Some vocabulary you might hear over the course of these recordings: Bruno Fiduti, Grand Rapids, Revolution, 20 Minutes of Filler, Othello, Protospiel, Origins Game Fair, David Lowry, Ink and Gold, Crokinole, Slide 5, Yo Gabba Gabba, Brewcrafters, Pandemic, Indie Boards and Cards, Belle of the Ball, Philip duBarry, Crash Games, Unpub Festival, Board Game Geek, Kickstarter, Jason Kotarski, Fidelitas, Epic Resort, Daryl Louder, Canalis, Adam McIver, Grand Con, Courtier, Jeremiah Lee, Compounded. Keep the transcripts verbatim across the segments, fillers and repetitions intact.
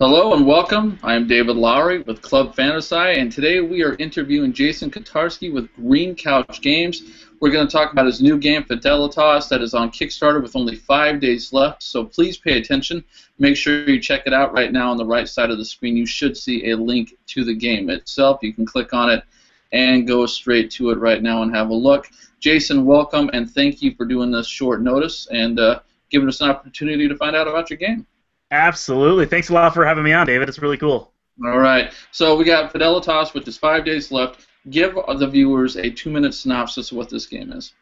Hello and welcome. I am David Lowry with Club Fantasci, and today we are interviewing Jason Kotarski with Green Couch Games. We're going to talk about his new game, Fidelitas, that is on Kickstarter with only five days left, so please pay attention. Make sure you check it out right now. On the right side of the screen, you should see a link to the game itself. You can click on it and go straight to it right now and have a look. Jason, welcome, and thank you for doing this short notice and uh, giving us an opportunity to find out about your game. Absolutely. Thanks a lot for having me on, David. It's really cool. All right. So we got Fidelitas, which is five days left. Give the viewers a two-minute synopsis of what this game is.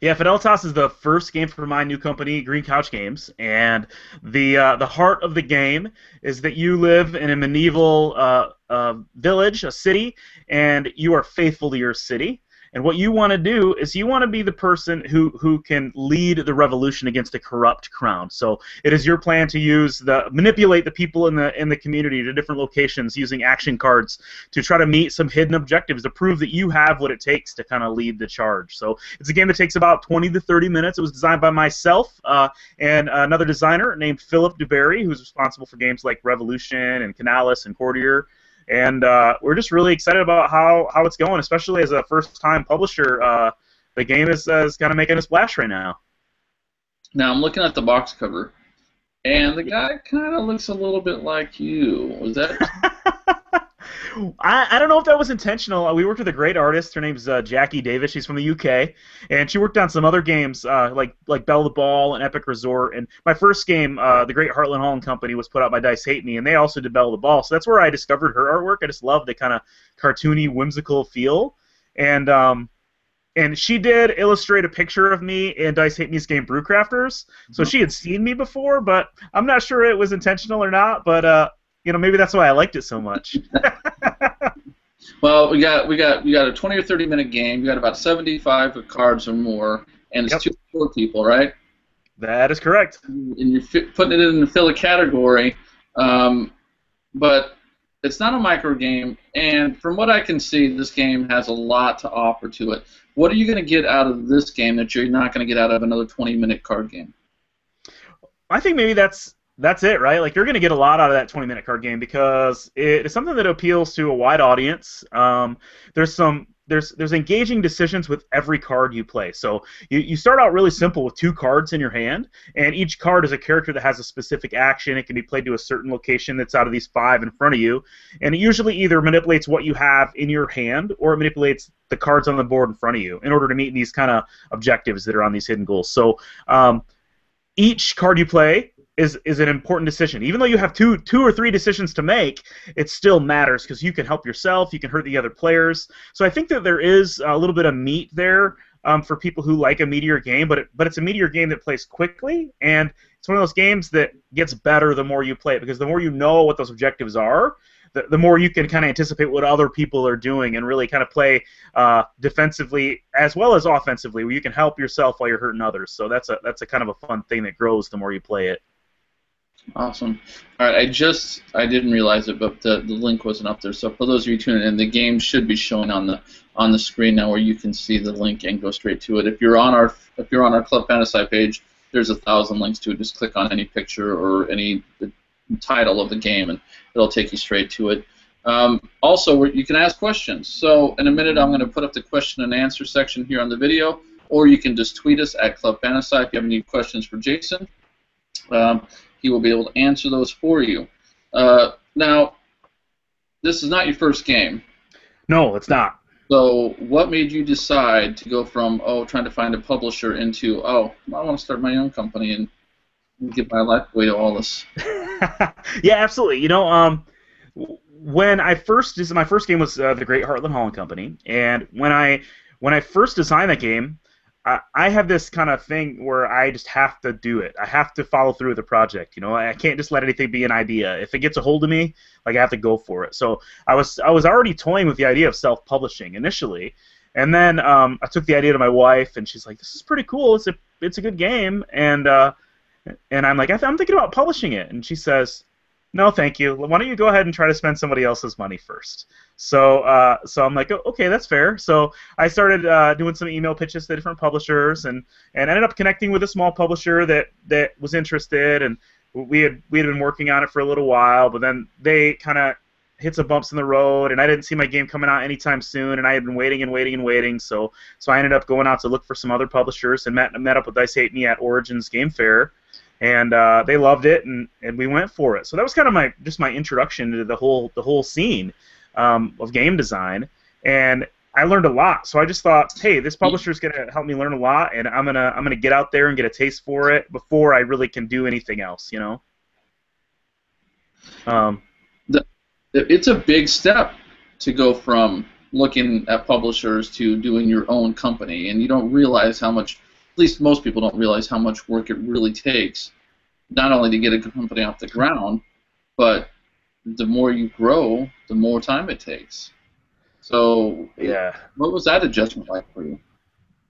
Yeah, Fidelitas is the first game for my new company, Green Couch Games, and the uh, the heart of the game is that you live in a medieval uh, uh, village, a city, and you are faithful to your city. And what you want to do is you want to be the person who, who can lead the revolution against a corrupt crown. So it is your plan to use the manipulate the people in the in the community to different locations using action cards to try to meet some hidden objectives to prove that you have what it takes to kind of lead the charge. So it's a game that takes about twenty to thirty minutes. It was designed by myself uh, and another designer named Philip duBarry, who's responsible for games like Revolution and Canalis and Courtier. And uh, we're just really excited about how, how it's going, especially as a first-time publisher. Uh, the game is, uh, is kind of making a splash right now. Now, I'm looking at the box cover, and the guy kind of looks a little bit like you. Was that... I, I don't know if that was intentional. We worked with a great artist. Her name's uh, Jackie Davis. She's from the U K, and she worked on some other games uh, like like Belle of the Ball and Epic Resort. And my first game, uh, the great Heartland Hall and Company, was put out by Dice Hate Me, and they also did Belle of the Ball. So that's where I discovered her artwork. I just love the kind of cartoony, whimsical feel. And um, and she did illustrate a picture of me in Dice Hate Me's game Brewcrafters. So mm-hmm. she had seen me before, but I'm not sure it was intentional or not. But uh, you know, maybe that's why I liked it so much. Well, we got we got we got a twenty or thirty minute game. We got about seventy-five cards or more, and it's yep. two to four people, right? That is correct. And you're fi putting it in the filler category, um, but it's not a micro game. And from what I can see, this game has a lot to offer to it. What are you going to get out of this game that you're not going to get out of another twenty minute card game? I think maybe that's. That's it, right? Like, you're going to get a lot out of that twenty minute card game because it is something that appeals to a wide audience. Um, there's some there's there's engaging decisions with every card you play. So you, you start out really simple with two cards in your hand, and each card is a character that has a specific action. It can be played to a certain location that's out of these five in front of you, and it usually either manipulates what you have in your hand or it manipulates the cards on the board in front of you in order to meet these kind of objectives that are on these hidden goals. So um, each card you play is is an important decision. Even though you have two two or three decisions to make, it still matters because you can help yourself, you can hurt the other players. So I think that there is a little bit of meat there um, for people who like a meatier game, but it, but it's a meatier game that plays quickly, and it's one of those games that gets better the more you play it, because the more you know what those objectives are, the, the more you can kind of anticipate what other people are doing and really kind of play uh, defensively as well as offensively, where you can help yourself while you're hurting others. So that's a that's a kind of a fun thing that grows the more you play it. Awesome. All right, I just I didn't realize it, but the, the link wasn't up there. So for those of you tuning in, the game should be showing on the on the screen now, where you can see the link and go straight to it. If you're on our if you're on our Club Fantasci page, there's a thousand links to it. Just click on any picture or any the title of the game, and it'll take you straight to it. Um, also, you can ask questions. So in a minute, I'm going to put up the question and answer section here on the video, or you can just tweet us at Club Fantasci if you have any questions for Jason. Um, He will be able to answer those for you. Uh, now, this is not your first game. No, it's not. So what made you decide to go from, oh, trying to find a publisher into, oh, I want to start my own company and get my life away to all this? Yeah, absolutely. You know, um, when I first, this is my first game was uh, the great Heartland Hall and Company, and when I, when I first designed that game, I have this kind of thing where I just have to do it. I have to follow through with the project. You know, I can't just let anything be an idea. If it gets a hold of me, like, I have to go for it. So I was I was already toying with the idea of self-publishing initially, and then um, I took the idea to my wife, and she's like, "This is pretty cool. It's a it's a good game." And uh, and I'm like, I th "I'm thinking about publishing it," and she says, "No, thank you. Why don't you go ahead and try to spend somebody else's money first?" So, uh, so I'm like, oh, okay, that's fair. So I started uh, doing some email pitches to different publishers, and, and ended up connecting with a small publisher that, that was interested, and we had we had been working on it for a little while, but then they kind of hit some bumps in the road, and I didn't see my game coming out anytime soon, and I had been waiting and waiting and waiting, so so I ended up going out to look for some other publishers and met, met up with Dice Hate Me at Origins Game Fair, and uh, they loved it, and, and we went for it. So that was kind of my just my introduction to the whole the whole scene um, of game design, and I learned a lot. So I just thought, hey, this publisher is going to help me learn a lot, and I'm gonna I'm gonna get out there and get a taste for it before I really can do anything else, you know. Um, the, it's a big step to go from looking at publishers to doing your own company, and you don't realize how much. At least most people don't realize how much work it really takes, not only to get a company off the ground, but the more you grow, the more time it takes. So yeah, what was that adjustment like for you?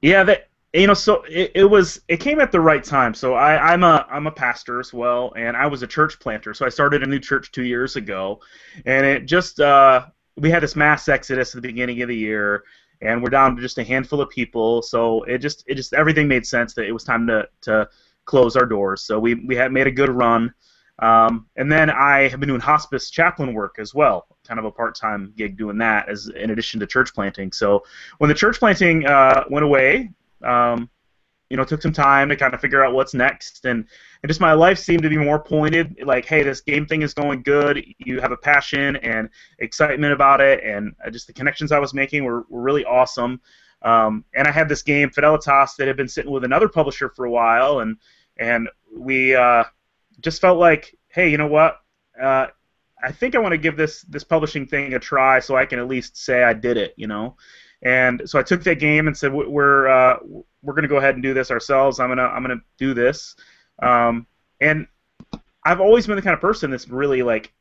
Yeah, that you know, so it, it was. It came at the right time. So I, I'm a I'm a pastor as well, and I was a church planter. So I started a new church two years ago, and it just uh, we had this mass exodus at the beginning of the year, and we're down to just a handful of people. So it just it just everything made sense that it was time to to close our doors. So we we had made a good run. Um, and then I have been doing hospice chaplain work as well, kind of a part-time gig doing that as in addition to church planting. So when the church planting uh, went away, um, you know, it took some time to kind of figure out what's next, and, and just my life seemed to be more pointed, like, hey, this game thing is going good, you have a passion and excitement about it, and just the connections I was making were, were really awesome. Um, and I had this game, Fidelitas, that had been sitting with another publisher for a while, and, and we... Uh, just felt like, hey, you know what? Uh, I think I want to give this this publishing thing a try, so I can at least say I did it, you know. And so I took that game and said, we're uh, we're gonna go ahead and do this ourselves. I'm gonna I'm gonna do this. Um, and I've always been the kind of person that's really like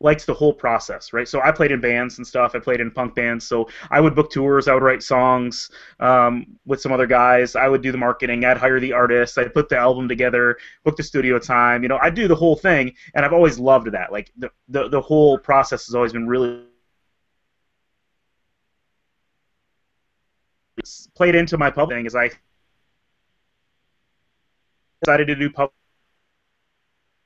likes the whole process, right? So I played in bands and stuff. I played in punk bands, so I would book tours. I would write songs um, with some other guys. I would do the marketing. I'd hire the artists. I'd put the album together, book the studio time. You know, I do the whole thing, and I've always loved that. Like the the, the whole process has always been really it's played into my publishing as I decided to do publishing.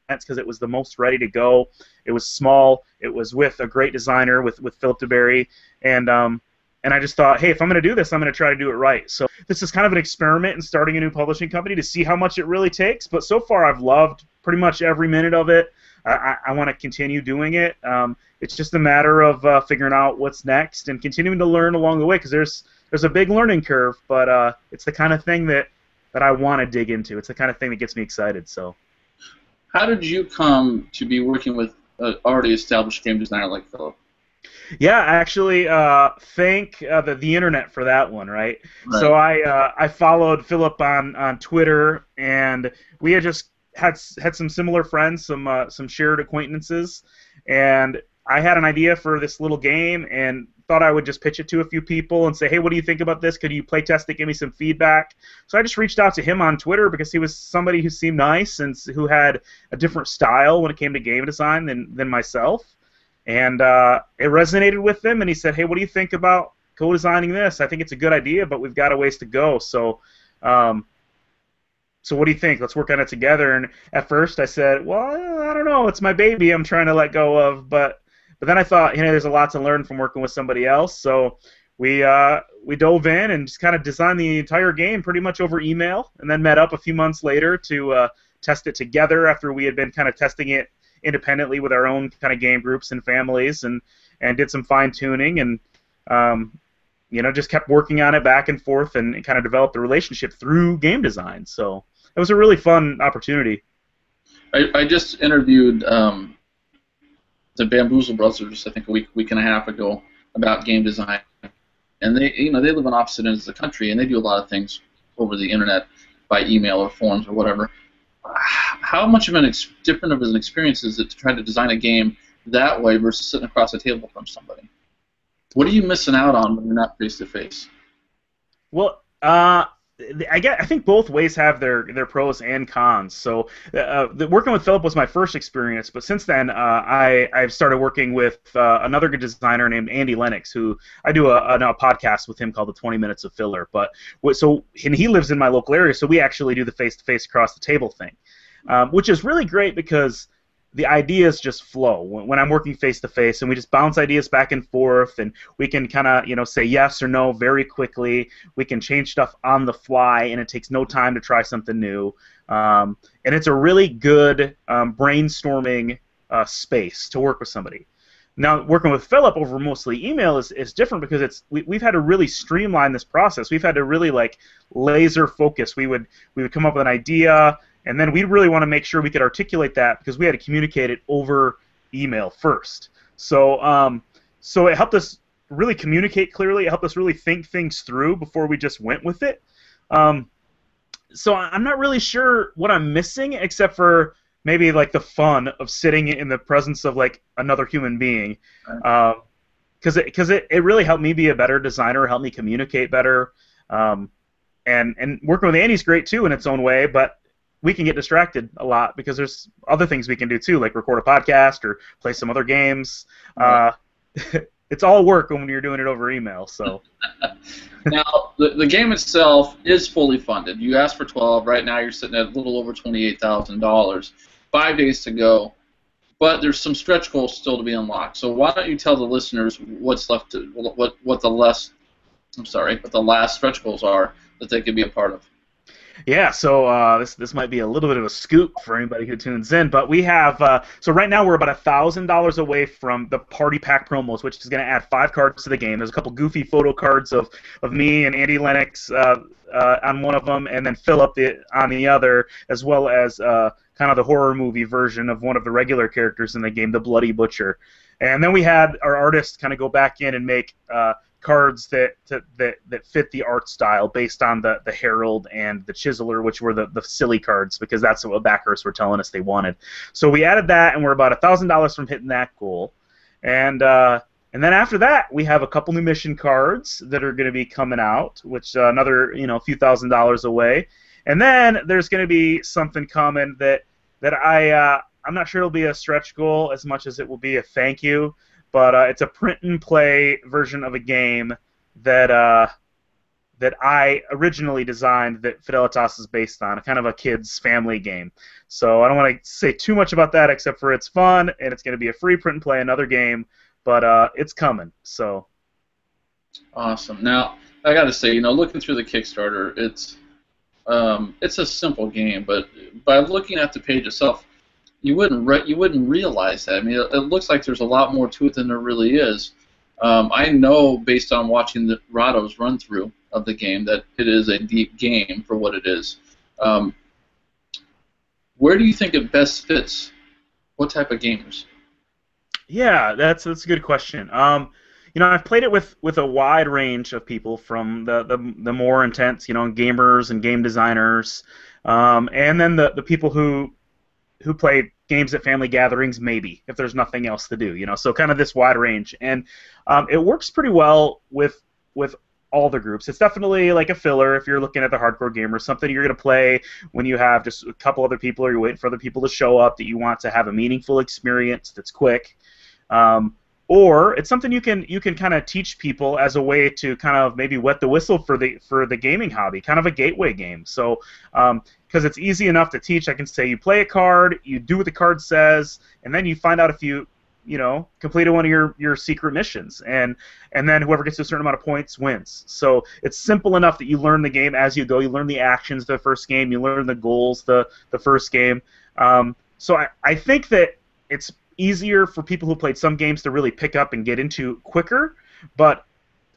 Because it was the most ready to go. It was small. It was with a great designer, with with Philip duBarry, and um, and I just thought, hey, if I'm going to do this, I'm going to try to do it right. So this is kind of an experiment in starting a new publishing company to see how much it really takes. But so far, I've loved pretty much every minute of it. I, I, I want to continue doing it. Um, it's just a matter of uh, figuring out what's next and continuing to learn along the way, because there's there's a big learning curve, but uh, it's the kind of thing that that I want to dig into. It's the kind of thing that gets me excited. So. How did you come to be working with an already established game designer like Philip? Yeah, actually, uh, thank uh, the, the internet for that one, right? right. So I uh, I followed Philip on, on Twitter, and we had just had had some similar friends, some uh, some shared acquaintances, and I had an idea for this little game, and thought I would just pitch it to a few people and say, hey, what do you think about this? Could you play test it? Give me some feedback. So I just reached out to him on Twitter because he was somebody who seemed nice and who had a different style when it came to game design than, than myself. And uh, it resonated with him, and he said, hey, what do you think about co-designing this? I think it's a good idea, but we've got a ways to go. So um, so what do you think? Let's work on it together. And at first I said, well, I don't know. It's my baby I'm trying to let go of, but But then I thought, you know, there's a lot to learn from working with somebody else, so we uh, we dove in and just kind of designed the entire game pretty much over email, and then met up a few months later to uh, test it together after we had been kind of testing it independently with our own kind of game groups and families, and, and did some fine-tuning, and um, you know, just kept working on it back and forth, and, and kind of developed the relationship through game design. So it was a really fun opportunity. I, I just interviewed... Um... the Bamboozle Brothers, I think a week, week and a half ago, about game design, and they, you know, they live on opposite ends of the country, and they do a lot of things over the internet by email or forums or whatever. How much of an ex different of an experience is it to try to design a game that way versus sitting across the table from somebody? What are you missing out on when you're not face to face? Well, uh. I get. I think both ways have their their pros and cons. So, uh, the, working with Philip was my first experience, but since then, uh, I I've started working with uh, another good designer named Andy Lennox, who I do a, a, a podcast with him called the twenty minutes of Filler. But so and he lives in my local area, so we actually do the face to face across the table thing. um, which is really great because the ideas just flow when I'm working face-to-face, and we just bounce ideas back and forth, and we can kind of, you know, say yes or no very quickly. We can change stuff on the fly, and it takes no time to try something new. Um, and it's a really good um, brainstorming uh, space to work with somebody. Now, working with Philip over mostly email is, is different because it's we, we've had to really streamline this process. We've had to really, like, laser focus. We would, we would come up with an idea, and then we really want to make sure we could articulate that because we had to communicate it over email first. So, um, so it helped us really communicate clearly. It helped us really think things through before we just went with it. Um, so I'm not really sure what I'm missing except for maybe like the fun of sitting in the presence of like another human being, because uh, it, because it, it really helped me be a better designer, helped me communicate better, um, and and working with Andy's great too in its own way, but we can get distracted a lot because there's other things we can do too, like record a podcast or play some other games. Yeah. Uh, it's all work when you're doing it over email. So now the, the game itself is fully funded. You asked for twelve. Right now you're sitting at a little over twenty-eight thousand dollars. Five days to go, but there's some stretch goals still to be unlocked. So why don't you tell the listeners what's left, to, what what the less, I'm sorry, what the last stretch goals are that they could be a part of. Yeah, so uh, this this might be a little bit of a scoop for anybody who tunes in, but we have uh, so right now we're about a thousand dollars away from the party pack promos, which is going to add five cards to the game. There's a couple goofy photo cards of, of me and Andy Lennox uh, uh, on one of them, and then Philip the, on the other, as well as uh, kind of the horror movie version of one of the regular characters in the game, the Bloody Butcher. And then we had our artists kind of go back in and make Uh, cards that, that that fit the art style based on the, the Herald and the Chiseler, which were the, the silly cards because that's what backers were telling us they wanted. So we added that, and we're about a thousand dollars from hitting that goal. And uh, and then after that, we have a couple new mission cards that are going to be coming out, which uh, another you know few thousand dollars away. And then there's going to be something coming that, that I, uh, I'm not sure it'll be a stretch goal as much as it will be a thank you. But uh, it's a print-and-play version of a game that uh, that I originally designed that Fidelitas is based on, kind of a kid's family game. So I don't want to say too much about that except for it's fun, and it's going to be a free print-and-play, another game, but uh, it's coming. So awesome. Now, I got to say, you know, looking through the Kickstarter, it's um, it's a simple game, but by looking at the page itself, You wouldn't re you wouldn't realize that. I mean, it, it looks like there's a lot more to it than there really is. Um, I know, based on watching the Rado's run-through of the game, that it is a deep game for what it is. Um, where do you think it best fits? What type of gamers? Yeah, that's that's a good question. Um, you know, I've played it with with a wide range of people, from the the, the more intense, you know, gamers and game designers, um, and then the the people who who play games at family gatherings, maybe, if there's nothing else to do, you know, so kind of this wide range. And um, it works pretty well with with all the groups. It's definitely like a filler if you're looking at the hardcore gamer, something you're going to play when you have just a couple other people or you're waiting for other people to show up that you want to have a meaningful experience that's quick. Um, or it's something you can you can kind of teach people as a way to kind of maybe wet the whistle for the for the gaming hobby, kind of a gateway game. So um, because it's easy enough to teach, I can say you play a card, you do what the card says, and then you find out if you you know completed one of your your secret missions, and and then whoever gets a certain amount of points wins. So it's simple enough that you learn the game as you go. You learn the actions the first game, you learn the goals the the first game. Um, so I I think that it's easier for people who played some games to really pick up and get into quicker, but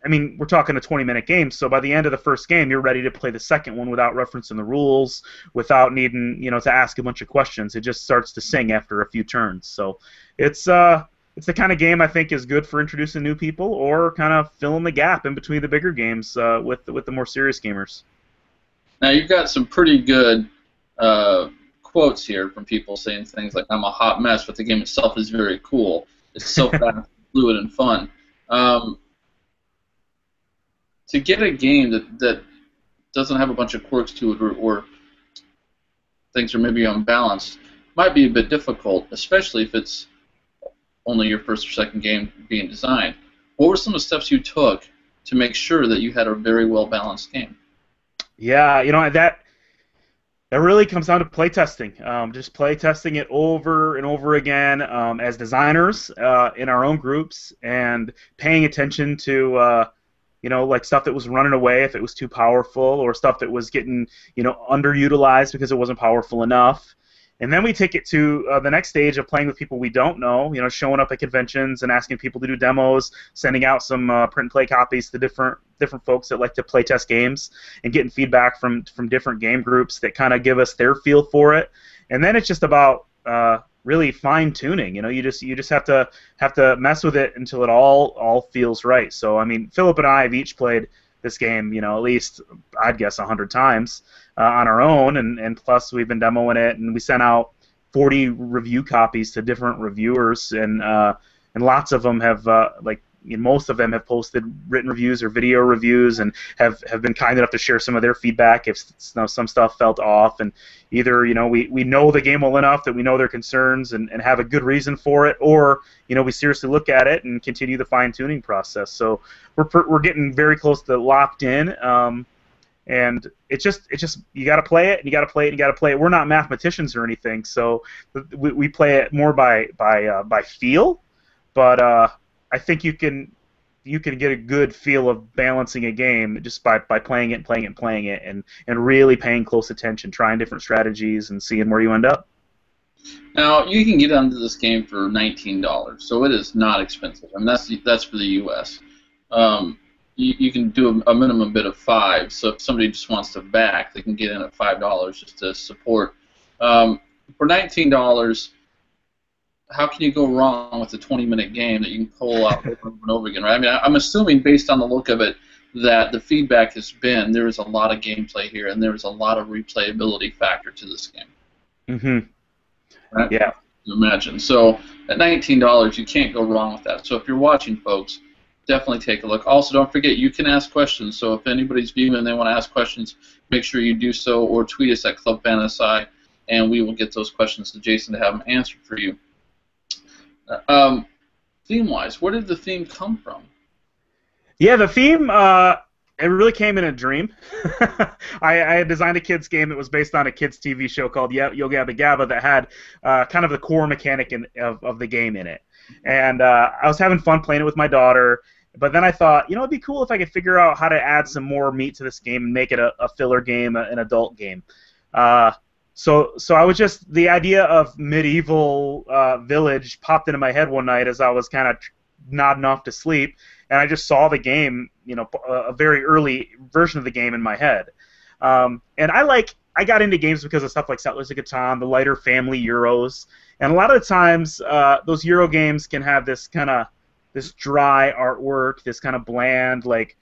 I mean, we're talking a twenty minute game, so by the end of the first game, you're ready to play the second one without referencing the rules, without needing, you know, to ask a bunch of questions. It just starts to sing after a few turns. So it's uh, it's the kind of game I think is good for introducing new people or kind of filling the gap in between the bigger games uh, with with the more serious gamers. Now you've got some pretty good Uh quotes here from people saying things like, I'm a hot mess, but the game itself is very cool. It's so fast, fluid, and fun. Um, to get a game that, that doesn't have a bunch of quirks to it or, or things are maybe unbalanced might be a bit difficult, especially if it's only your first or second game being designed. What were some of the steps you took to make sure that you had a very well-balanced game? Yeah, you know, that it really comes down to playtesting. Um, just playtesting it over and over again um, as designers uh, in our own groups, and paying attention to uh, you know, like stuff that was running away if it was too powerful, or stuff that was getting, you know, underutilized because it wasn't powerful enough. And then we take it to uh, the next stage of playing with people we don't know, you know, showing up at conventions and asking people to do demos, sending out some uh, print and play copies to different different folks that like to play test games, and getting feedback from, from different game groups that kind of give us their feel for it. And then it's just about uh, really fine-tuning. You know, you just you just have to have to mess with it until it all all feels right. So, I mean, Philip and I have each played this game, you know, at least, I'd guess, a hundred times uh, on our own, and, and plus we've been demoing it, and we sent out forty review copies to different reviewers, and uh, and lots of them have, uh, like, you know, most of them have posted written reviews or video reviews, and have, have been kind enough to share some of their feedback if you know, some stuff felt off, and either, you know, we, we know the game well enough that we know their concerns and, and have a good reason for it, or, you know, we seriously look at it and continue the fine-tuning process. So we're, we're getting very close to locked in, um, and it's just, it's just you got to play it, and you got to play it, and you got to play it. We're not mathematicians or anything, so we, we play it more by, by, uh, by feel, but, uh, I think you can you can get a good feel of balancing a game just by, by playing it and playing it and playing it and, and really paying close attention, trying different strategies and seeing where you end up. Now, you can get onto this game for nineteen dollars, so it is not expensive. I mean, that's, that's for the U S Um, you, you can do a, a minimum bid of five, so if somebody just wants to back, they can get in at five dollars just to support. Um, for nineteen dollars... how can you go wrong with a twenty-minute game that you can pull out over and over again, right? I mean, I'm assuming, based on the look of it, that the feedback has been there is a lot of gameplay here, and there is a lot of replayability factor to this game. Mm-hmm. Right? Yeah. Imagine. So at nineteen dollars, you can't go wrong with that. So if you're watching, folks, definitely take a look. Also, don't forget, you can ask questions. So if anybody's viewing and they want to ask questions, make sure you do so, or tweet us at Club Fantasci, and we will get those questions to Jason to have them answered for you. Um, theme-wise, where did the theme come from? Yeah, the theme, uh, it really came in a dream. I, I had designed a kids' game that was based on a kids' T V show called Yo Gabba Gabba that had uh, kind of the core mechanic in, of, of the game in it. And uh, I was having fun playing it with my daughter, but then I thought, you know, it'd be cool if I could figure out how to add some more meat to this game and make it a, a filler game, a, an adult game. Uh, So, so I was just, the idea of medieval uh, village popped into my head one night as I was kind of nodding off to sleep, and I just saw the game, you know, a very early version of the game in my head. Um, and I like, I got into games because of stuff like Settlers of Catan, the lighter family Euros, and a lot of the times uh, those Euro games can have this kind of, this dry artwork, this kind of bland, like,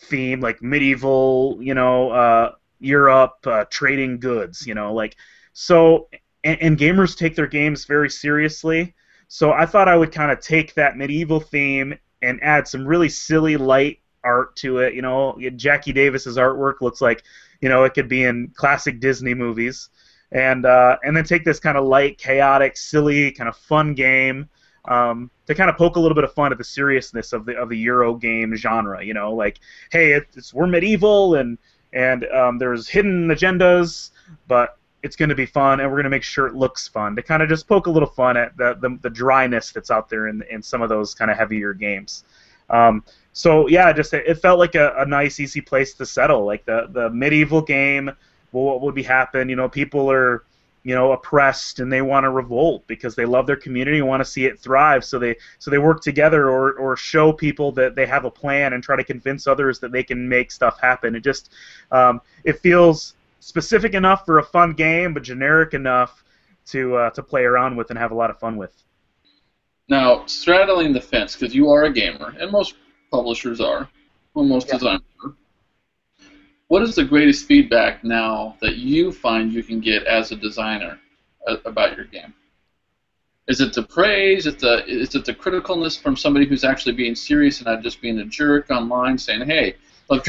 theme, like medieval, you know, uh, Europe, uh, trading goods, you know, like, so, and, and gamers take their games very seriously, so I thought I would kind of take that medieval theme and add some really silly, light art to it, you know, Jackie Davis's artwork looks like, you know, it could be in classic Disney movies, and, uh, and then take this kind of light, chaotic, silly, kind of fun game, Um, to kind of poke a little bit of fun at the seriousness of the of the Euro game genre, you know, like, hey, it's we're medieval, and and um, there's hidden agendas, but it's going to be fun, and we're going to make sure it looks fun, to kind of just poke a little fun at the the, the dryness that's out there in in some of those kind of heavier games. Um, so yeah, just it felt like a, a nice, easy place to settle, like the the medieval game. Well, what would be happen? You know, people are, you know, oppressed, and they want to revolt because they love their community and want to see it thrive. So they so they work together, or or show people that they have a plan and try to convince others that they can make stuff happen. It just um, it feels specific enough for a fun game, but generic enough to uh, to play around with and have a lot of fun with. Now, straddling the fence, because you are a gamer, and most publishers are, well, most yeah. designers are. What is the greatest feedback now that you find you can get as a designer about your game? Is it the praise? Is it the, is it the criticalness from somebody who's actually being serious and not just being a jerk online saying, hey, look,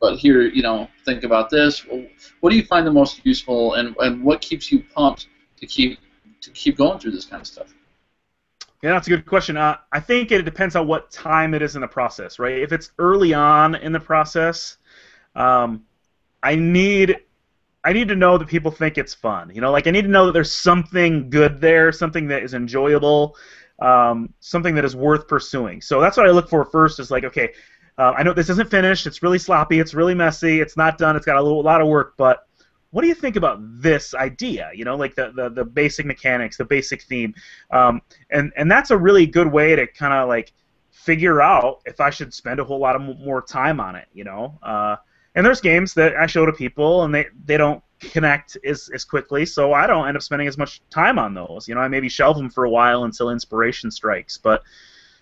but here, you know, think about this. What do you find the most useful, and, and what keeps you pumped to keep, to keep going through this kind of stuff? Yeah, that's a good question. Uh, I think it depends on what time it is in the process, right? If it's early on in the process, Um, I need I need to know that people think it's fun. You know, like I need to know that there's something good there, something that is enjoyable, um, something that is worth pursuing. So that's what I look for first. Is like, okay, uh, I know this isn't finished. It's really sloppy. It's really messy. It's not done. It's got a little, lot of work. But what do you think about this idea? You know, like the the, the basic mechanics, the basic theme, um, and and that's a really good way to kind of like figure out if I should spend a whole lot of more time on it. You know. Uh, And there's games that I show to people, and they, they don't connect as, as quickly, so I don't end up spending as much time on those. You know, I maybe shelve them for a while until inspiration strikes, but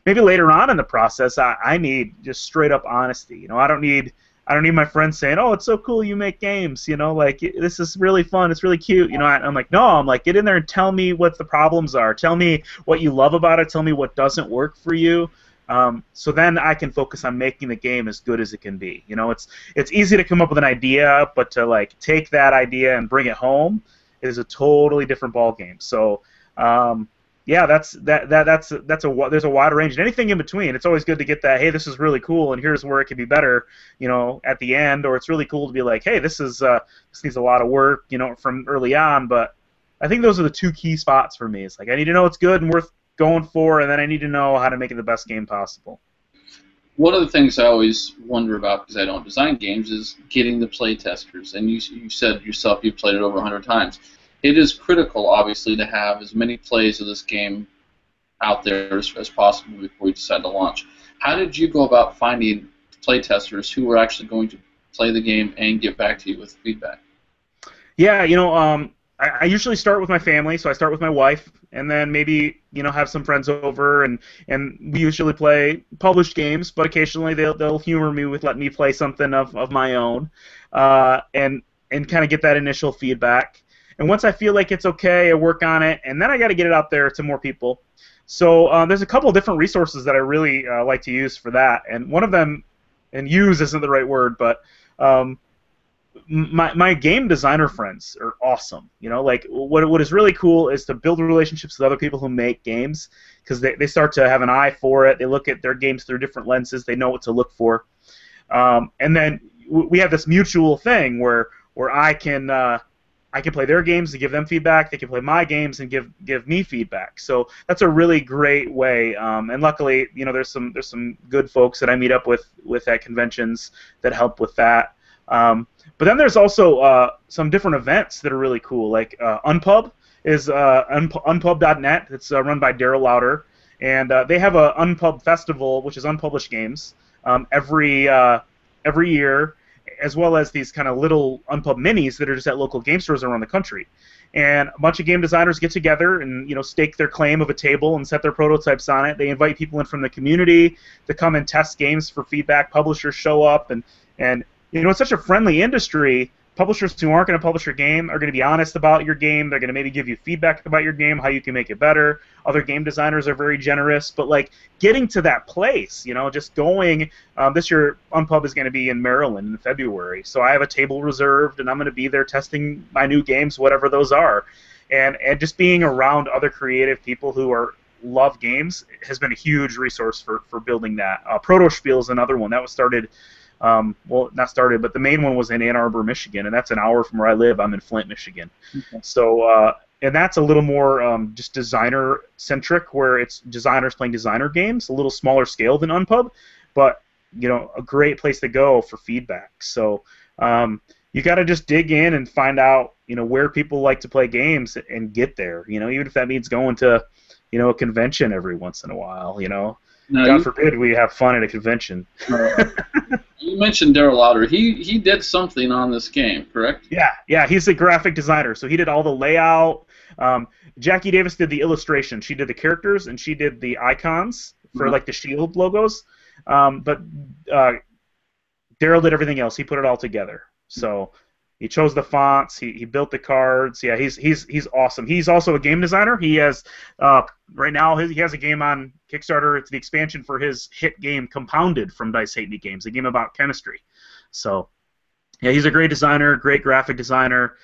maybe later on in the process, I, I need just straight-up honesty. You know, I don't need I don't need my friends saying, oh, it's so cool you make games, you know, like, this is really fun, it's really cute, you know, I, I'm like, no, I'm like, get in there and tell me what the problems are, tell me what you love about it, tell me what doesn't work for you. Um, so then I can focus on making the game as good as it can be. You know, it's it's easy to come up with an idea, but to like take that idea and bring it home is a totally different ball game. So um, yeah, that's that that that's that's a there's a wide range, and anything in between. It's always good to get that. Hey, this is really cool, and here's where it could be better. You know, at the end, or it's really cool to be like, hey, this is uh, this needs a lot of work. You know, from early on, but I think those are the two key spots for me. It's like I need to know it's good and worth going for, and then I need to know how to make it the best game possible. One of the things I always wonder about, because I don't design games, is getting the play testers. And you, you said yourself you've played it over one hundred times. It is critical, obviously, to have as many plays of this game out there as, as possible before you decide to launch. How did you go about finding play testers who were actually going to play the game and get back to you with feedback? Yeah, you know, um, I, I usually start with my family, so I start with my wife, and then maybe, you know, have some friends over, and, and we usually play published games, but occasionally they'll, they'll humor me with letting me play something of, of my own, uh, and, and kind of get that initial feedback. And once I feel like it's okay, I work on it, and then I got to get it out there to more people. So uh, there's a couple different resources that I really uh, like to use for that, and one of them, and use isn't the right word, but um, My, my game designer friends are awesome. You know, like what what is really cool is to build relationships with other people who make games, because they, they start to have an eye for it. They look at their games through different lenses. They know what to look for. Um, and then we have this mutual thing where where I can uh, I can play their games and give them feedback. They can play my games and give give me feedback. So that's a really great way. Um, and luckily, you know, there's some there's some good folks that I meet up with with at conventions that help with that. Um, but then there's also uh, some different events that are really cool. Like uh, Unpub is uh, unpub dot net. It's uh, run by Daryl Louder, and uh, they have a Unpub Festival, which is unpublished games, um, every uh, every year, as well as these kind of little Unpub minis that are just at local game stores around the country. And a bunch of game designers get together and, you know, stake their claim of a table and set their prototypes on it. They invite people in from the community to come and test games for feedback. Publishers show up, and and you know, it's such a friendly industry. Publishers who aren't going to publish your game are going to be honest about your game. They're going to maybe give you feedback about your game, how you can make it better. Other game designers are very generous. But, like, getting to that place, you know, just going. Um, this year, Unpub is going to be in Maryland in February. So I have a table reserved, and I'm going to be there testing my new games, whatever those are. And, and just being around other creative people who are love games has been a huge resource for, for building that. Uh, Protospiel is another one. That was started... Um, well, not started, but the main one was in Ann Arbor, Michigan, and that's an hour from where I live. I'm in Flint, Michigan. Okay. So, uh, and that's a little more um, just designer-centric, where it's designers playing designer games, a little smaller scale than Unpub, but, you know, a great place to go for feedback. So um, you got to just dig in and find out, you know, where people like to play games and get there, you know, even if that means going to, you know, a convention every once in a while, you know. No, God forbid we have fun at a convention. You mentioned Daryl Louder. He he did something on this game, correct? Yeah, yeah. He's a graphic designer, so he did all the layout. Um, Jackie Davis did the illustration. She did the characters, and she did the icons for mm-hmm. like the Shield logos. Um, but uh, Daryl did everything else. He put it all together. So he chose the fonts. He he built the cards. Yeah, he's he's he's awesome. He's also a game designer. He has uh, right now he has a game on Kickstarter. It's the expansion for his hit game Compounded from Dice Hate Me Games, a game about chemistry. So, yeah, he's a great designer, great graphic designer,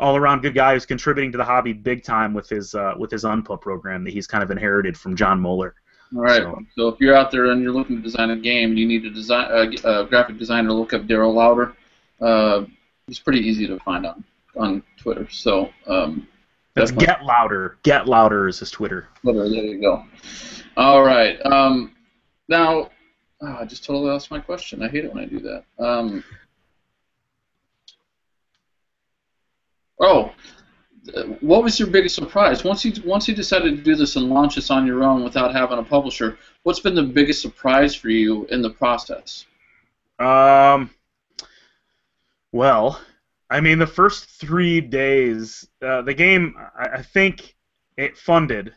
all-around good guy who's contributing to the hobby big time with his uh, with his Unpub program that he's kind of inherited from John Moeller. All right. So, so if you're out there and you're looking to design a game, you need a design uh, uh, graphic designer. Look up Daryl Louder. Uh, he's pretty easy to find out. on Twitter. So um, that's Get Louder. Get Louder is his Twitter. Twitter, there you go. All right. Um, now, oh, I just totally lost my question. I hate it when I do that. Um, oh, what was your biggest surprise? Once you once you decided to do this and launch this on your own without having a publisher, what's been the biggest surprise for you in the process? Um. Well, I mean, the first three days, uh, the game, I, I think it funded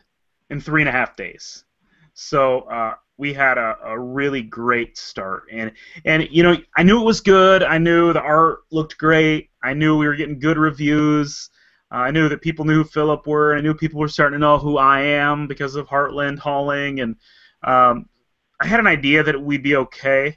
in three and a half days. So uh, we had a, a really great start, and and you know, I knew it was good. I knew the art looked great. I knew we were getting good reviews. Uh, I knew that people knew who Philip were, and I knew people were starting to know who I am because of Heartland Hauling, and um, I had an idea that we'd be okay.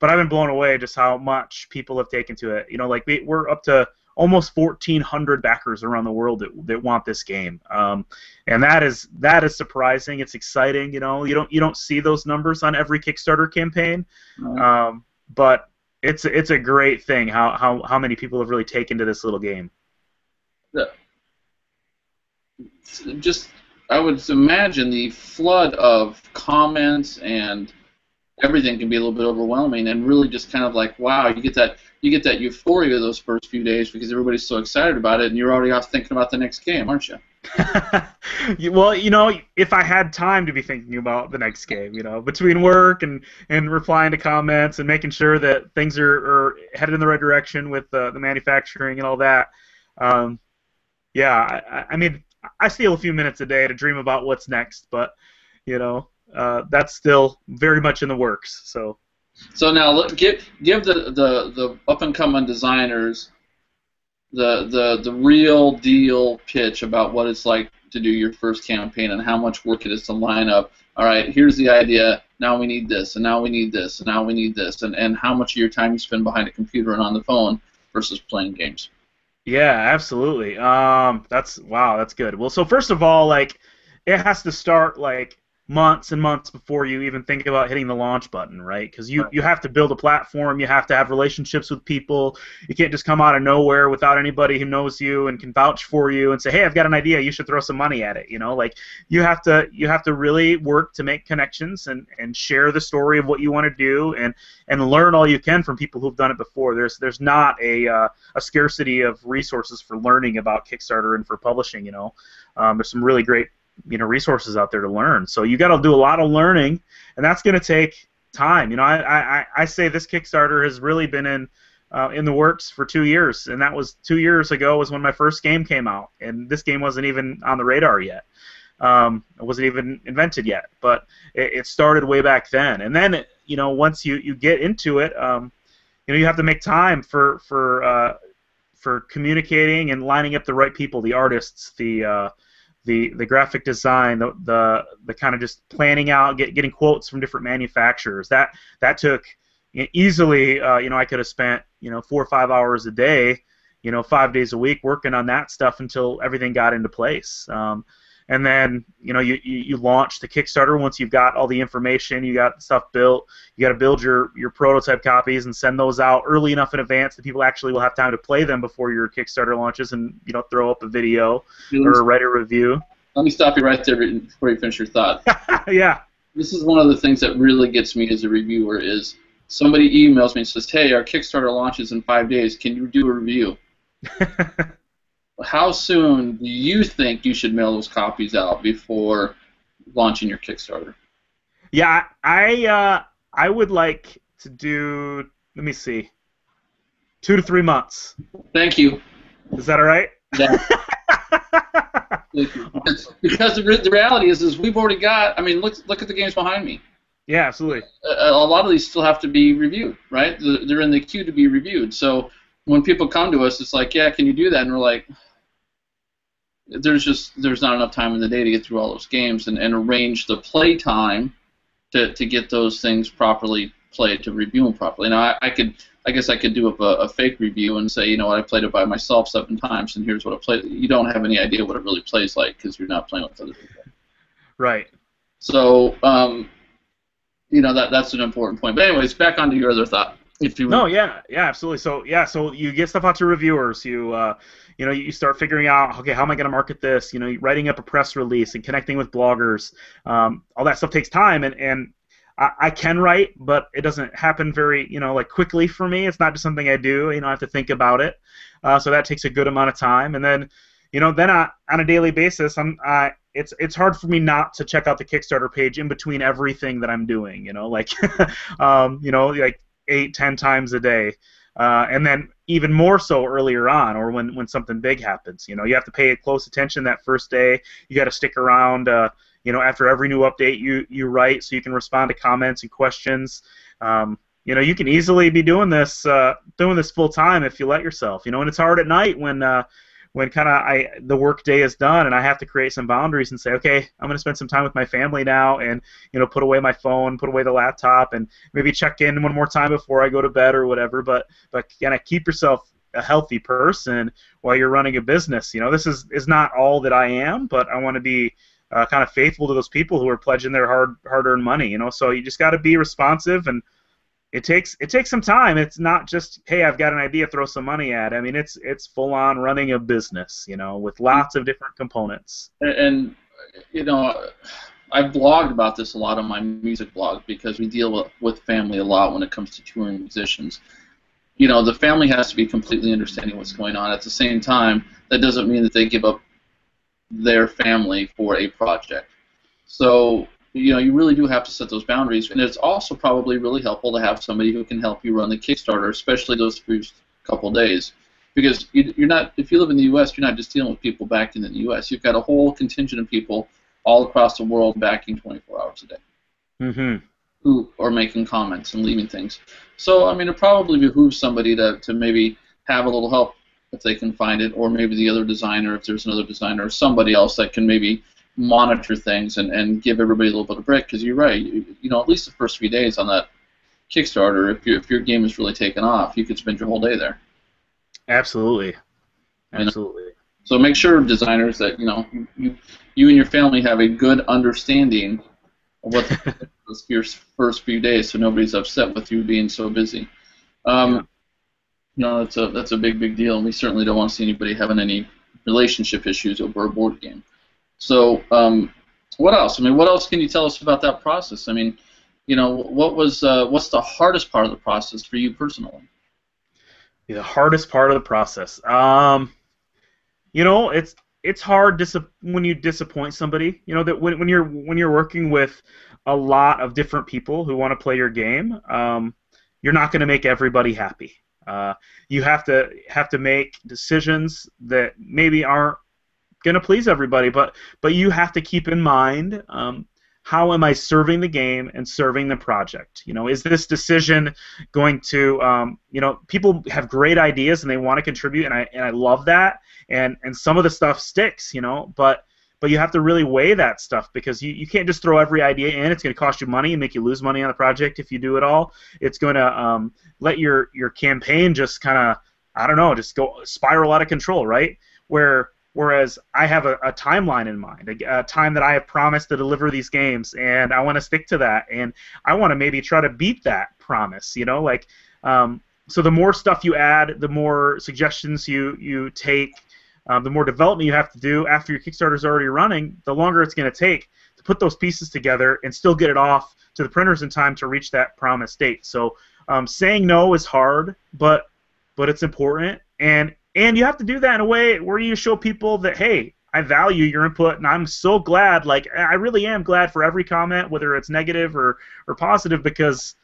But I've been blown away just how much people have taken to it. You know, like we, we're up to almost fourteen hundred backers around the world that, that want this game, um, and that is that is surprising. It's exciting. You know, you don't you don't see those numbers on every Kickstarter campaign, mm-hmm. um, but it's it's a great thing how how how many people have really taken to this little game. The, just I would imagine the flood of comments and everything can be a little bit overwhelming, and really just kind of like, wow, you get that you get that euphoria those first few days because everybody's so excited about it, and you're already off thinking about the next game, aren't you? Well, you know, if I had time to be thinking about the next game, you know, between work and, and replying to comments and making sure that things are, are headed in the right direction with uh, the manufacturing and all that, um, yeah, I, I mean, I steal a few minutes a day to dream about what's next, but, you know, Uh, that's still very much in the works. So, so now look, give give the, the, the up and coming designers the the the real deal pitch about what it's like to do your first campaign and how much work it is to line up. All right, here's the idea. Now we need this, and now we need this, and now we need this, and and how much of your time you spend behind a computer and on the phone versus playing games. Yeah, absolutely. Um, that's wow, that's good. Well, so first of all, like it has to start like months and months before you even think about hitting the launch button, right? Because you, you have to build a platform, you have to have relationships with people, you can't just come out of nowhere without anybody who knows you and can vouch for you and say, hey, I've got an idea, you should throw some money at it, you know? Like, you have to you have to really work to make connections and, and share the story of what you want to do and, and learn all you can from people who've done it before. There's there's not a, uh, a scarcity of resources for learning about Kickstarter and for publishing, you know? Um, there's some really great you know, resources out there to learn. So you got to do a lot of learning, and that's going to take time. You know, I, I, I say this Kickstarter has really been in uh, in the works for two years, and that was two years ago was when my first game came out, and this game wasn't even on the radar yet. Um, it wasn't even invented yet, but it, it started way back then. And then, it, you know, once you, you get into it, um, you know, you have to make time for for uh, for communicating and lining up the right people, the artists, the uh, The, the graphic design, the, the the kind of just planning out, get, getting quotes from different manufacturers. That that took easily, uh, you know, I could have spent you know four or five hours a day, you know, five days a week working on that stuff until everything got into place. Um, and then you know you, you you launch the Kickstarter once you've got all the information, you got stuff built. You got to build your your prototype copies and send those out early enough in advance that people actually will have time to play them before your Kickstarter launches and you know throw up a video or write a review. Let me stop you right there before you finish your thought. Yeah. This is one of the things that really gets me as a reviewer is somebody emails me and says, "Hey, our Kickstarter launches in five days. Can you do a review?" How soon do you think you should mail those copies out before launching your Kickstarter? Yeah, I uh, I would like to do, let me see, two to three months. Thank you. Is that all right? Yeah. Because the, re the reality is, is we've already got, I mean, look, look at the games behind me. Yeah, absolutely. A, a lot of these still have to be reviewed, right? They're in the queue to be reviewed. So when people come to us, it's like, yeah, can you do that? And we're like, there's just there's not enough time in the day to get through all those games and, and arrange the play time to, to get those things properly played, to review them properly. Now, I, I could, I guess I could do up a, a fake review and say, you know what, I played it by myself seven times, and here's what I played. You don't have any idea what it really plays like because you're not playing with other people. Right. So, um, you know, that that's an important point. But anyways, back onto your other thought. If you no, yeah, yeah, absolutely. So yeah, so you get stuff out to reviewers. You, uh, you know, you start figuring out, okay, how am I going to market this? You know, writing up a press release and connecting with bloggers. Um, all that stuff takes time, and and I, I can write, but it doesn't happen very, you know, like quickly for me. It's not just something I do. You know, I have to think about it. Uh, so that takes a good amount of time, and then, you know, then I, on a daily basis, I'm I. It's it's hard for me not to check out the Kickstarter page in between everything that I'm doing. You know, like, um, you know, like. Eight, ten times a day, uh, and then even more so earlier on, or when when something big happens. You know, you have to pay close attention that first day. You got to stick around. Uh, you know, after every new update, you you write so you can respond to comments and questions. Um, you know, you can easily be doing this uh, doing this full time if you let yourself. You know, and it's hard at night when uh, when kind of I the work day is done and I have to create some boundaries and say, okay, I'm going to spend some time with my family now, and, you know, put away my phone, put away the laptop, and maybe check in one more time before I go to bed or whatever. But but can I keep yourself a healthy person while you're running a business? You know, this is is not all that I am, but I want to be uh, kind of faithful to those people who are pledging their hard hard earned money. You know, so you just got to be responsive, and It takes it takes some time. It's not just, hey, I've got an idea, throw some money at. I mean, it's it's full on running a business, you know, with lots of different components. And, and you know, I've blogged about this a lot on my music blog because we deal with, with family a lot when it comes to touring musicians. You know, the family has to be completely understanding what's going on. At the same time, that doesn't mean that they give up their family for a project. So, you know, you really do have to set those boundaries, and it's also probably really helpful to have somebody who can help you run the Kickstarter, especially those first couple days, because you're not, if you live in the U S, you're not just dealing with people back in the U S. You've got a whole contingent of people all across the world backing twenty-four hours a day, mm-hmm. who are making comments and leaving things. So, I mean, it probably behooves somebody to, to maybe have a little help if they can find it, or maybe the other designer, if there's another designer, or somebody else that can maybe monitor things and, and give everybody a little bit of break, because you're right, you, you know, at least the first few days on that Kickstarter, if, you, if your game is really taken off, you could spend your whole day there. Absolutely. Absolutely. You know? So make sure, designers, that, you know, you, you and your family have a good understanding of what the your first few days, so nobody's upset with you being so busy. Um, yeah. You know, that's a, that's a big, big deal, and we certainly don't want to see anybody having any relationship issues over a board game. So, um, what else? I mean, what else can you tell us about that process? I mean, you know, what was uh, what's the hardest part of the process for you personally? Yeah, the hardest part of the process, um, you know, it's it's hard dis when you disappoint somebody. You know, that when when you're when you're working with a lot of different people who want to play your game, um, you're not going to make everybody happy. Uh, you have to have to make decisions that maybe aren't going to please everybody, but but you have to keep in mind, um, how am I serving the game and serving the project? You know, is this decision going to, um, you know, people have great ideas and they want to contribute, and I and I love that, and and some of the stuff sticks, you know, but but you have to really weigh that stuff, because you, you can't just throw every idea in. It's going to cost you money and make you lose money on the project if you do it all. It's going to um, let your your campaign just kind of, I don't know, just go spiral out of control, right? Where Whereas I have a, a timeline in mind, a, a time that I have promised to deliver these games, and I want to stick to that, and I want to maybe try to beat that promise, you know, like, um, so the more stuff you add, the more suggestions you, you take, uh, the more development you have to do after your Kickstarter's already running, the longer it's going to take to put those pieces together and still get it off to the printers in time to reach that promised date. So um, saying no is hard, but but it's important, and And you have to do that in a way where you show people that, hey, I value your input, and I'm so glad, like, I really am glad for every comment, whether it's negative or, or positive, because,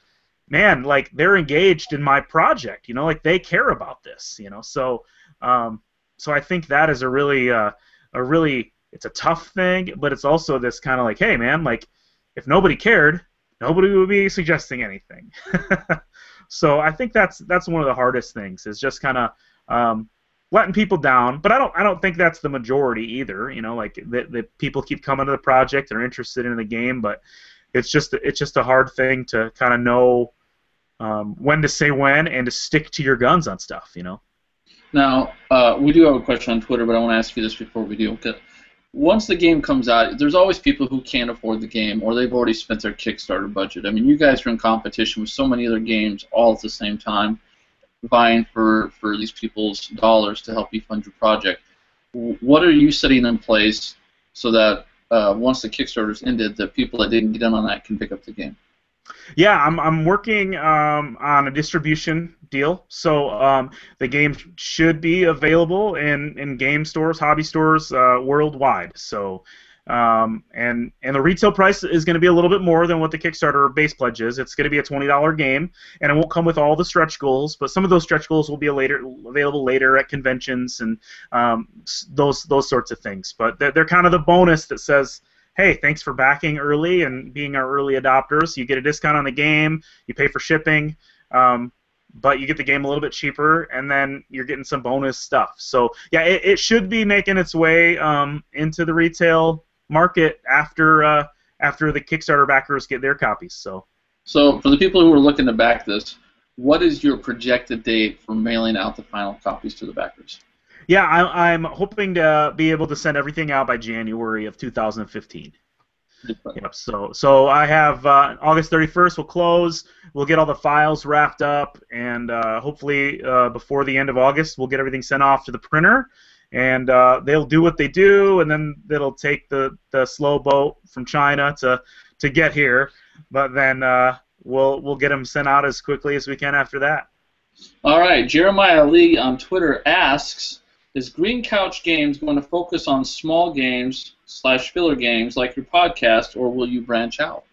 man, like, they're engaged in my project, you know, like, they care about this, you know, so um, so I think that is a really, uh, a really, it's a tough thing, but it's also this kind of like, hey, man, like, if nobody cared, nobody would be suggesting anything. So I think that's, that's one of the hardest things, is just kind of, um, letting people down, but I don't. I don't think that's the majority either. You know, like the, the people keep coming to the project, they're interested in the game, but it's just it's just a hard thing to kind of know um, when to say when and to stick to your guns on stuff. You know. Now uh, we do have a question on Twitter, but I want to ask you this before we do. Okay. once the game comes out, there's always people who can't afford the game, or they've already spent their Kickstarter budget. I mean, you guys are in competition with so many other games all at the same time, vying for, for these people's dollars to help you fund your project. What are you setting in place so that uh, once the Kickstarter's ended, the people that didn't get in on that can pick up the game? Yeah, I'm I'm working um, on a distribution deal, so um, the game should be available in, in game stores, hobby stores uh, worldwide. So, um, and and the retail price is going to be a little bit more than what the Kickstarter base pledge is. It's going to be a twenty dollar game, and it won't come with all the stretch goals, but some of those stretch goals will be later available later at conventions and um, those those sorts of things. But they're, they're kind of the bonus that says, hey, thanks for backing early and being our early adopters. You get a discount on the game, you pay for shipping, um, but you get the game a little bit cheaper, and then you're getting some bonus stuff. So, yeah, it, it should be making its way um, into the retail market after uh, after the Kickstarter backers get their copies. So, so for the people who are looking to back this, what is your projected date for mailing out the final copies to the backers? Yeah, I, I'm hoping to be able to send everything out by January of two thousand fifteen. Yep. So, so I have uh, August thirty-first. We'll close. We'll get all the files wrapped up, and uh, hopefully uh, before the end of August, we'll get everything sent off to the printer, and uh, they'll do what they do, and then it'll take the the slow boat from China to to get here. But then uh, we'll we'll get them sent out as quickly as we can after that. All right. Jeremiah Lee on Twitter asks, is Green Couch Games going to focus on small games slash filler games like your podcast, or will you branch out?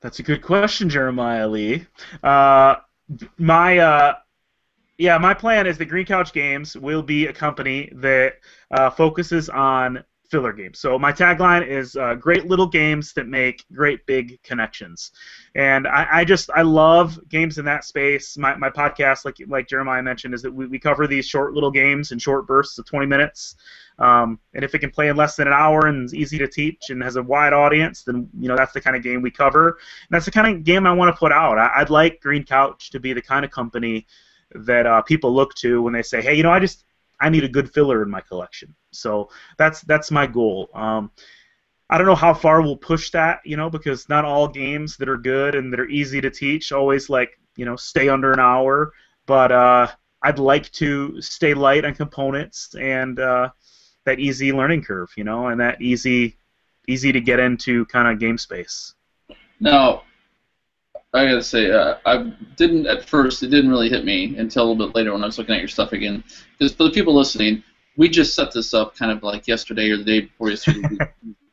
That's a good question, Jeremiah Lee. Uh, my uh, yeah, my plan is that Green Couch Games will be a company that uh, focuses on filler games. So my tagline is uh, great little games that make great big connections. And I, I just, I love games in that space. My, my podcast, like like Jeremiah mentioned, is that we, we cover these short little games in short bursts of twenty minutes. Um, and if it can play in less than an hour and is easy to teach and has a wide audience, then you know that's the kind of game we cover. And that's the kind of game I want to put out. I, I'd like Green Couch to be the kind of company that uh, people look to when they say, hey, you know, I just, I need a good filler in my collection. So that's that's my goal. Um, I don't know how far we'll push that, you know, because not all games that are good and that are easy to teach always, like, you know, stay under an hour. But uh, I'd like to stay light on components and uh, that easy learning curve, you know, and that easy, easy to get into kind of game space. Now, I gotta say, uh, I didn't at first. It didn't really hit me until a little bit later when I was looking at your stuff again. Because for the people listening, we just set this up kind of like yesterday or the day before yesterday. But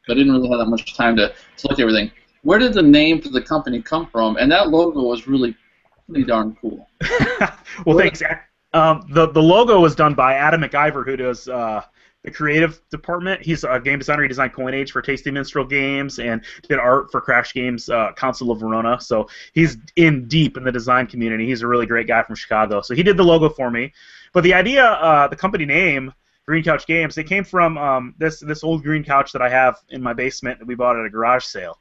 I didn't really have that much time to, to look at everything. Where did the name for the company come from? And that logo was really pretty darn cool. Well, thanks. Um, the the logo was done by Adam McIver, who does uh, the creative department. He's a game designer. He designed Coinage for Tasty Minstrel Games and did art for Crash Games, uh, Council of Verona. So he's in deep in the design community. He's a really great guy from Chicago. So he did the logo for me. But the idea, uh, the company name, Green Couch Games, it came from um, this this old green couch that I have in my basement that we bought at a garage sale.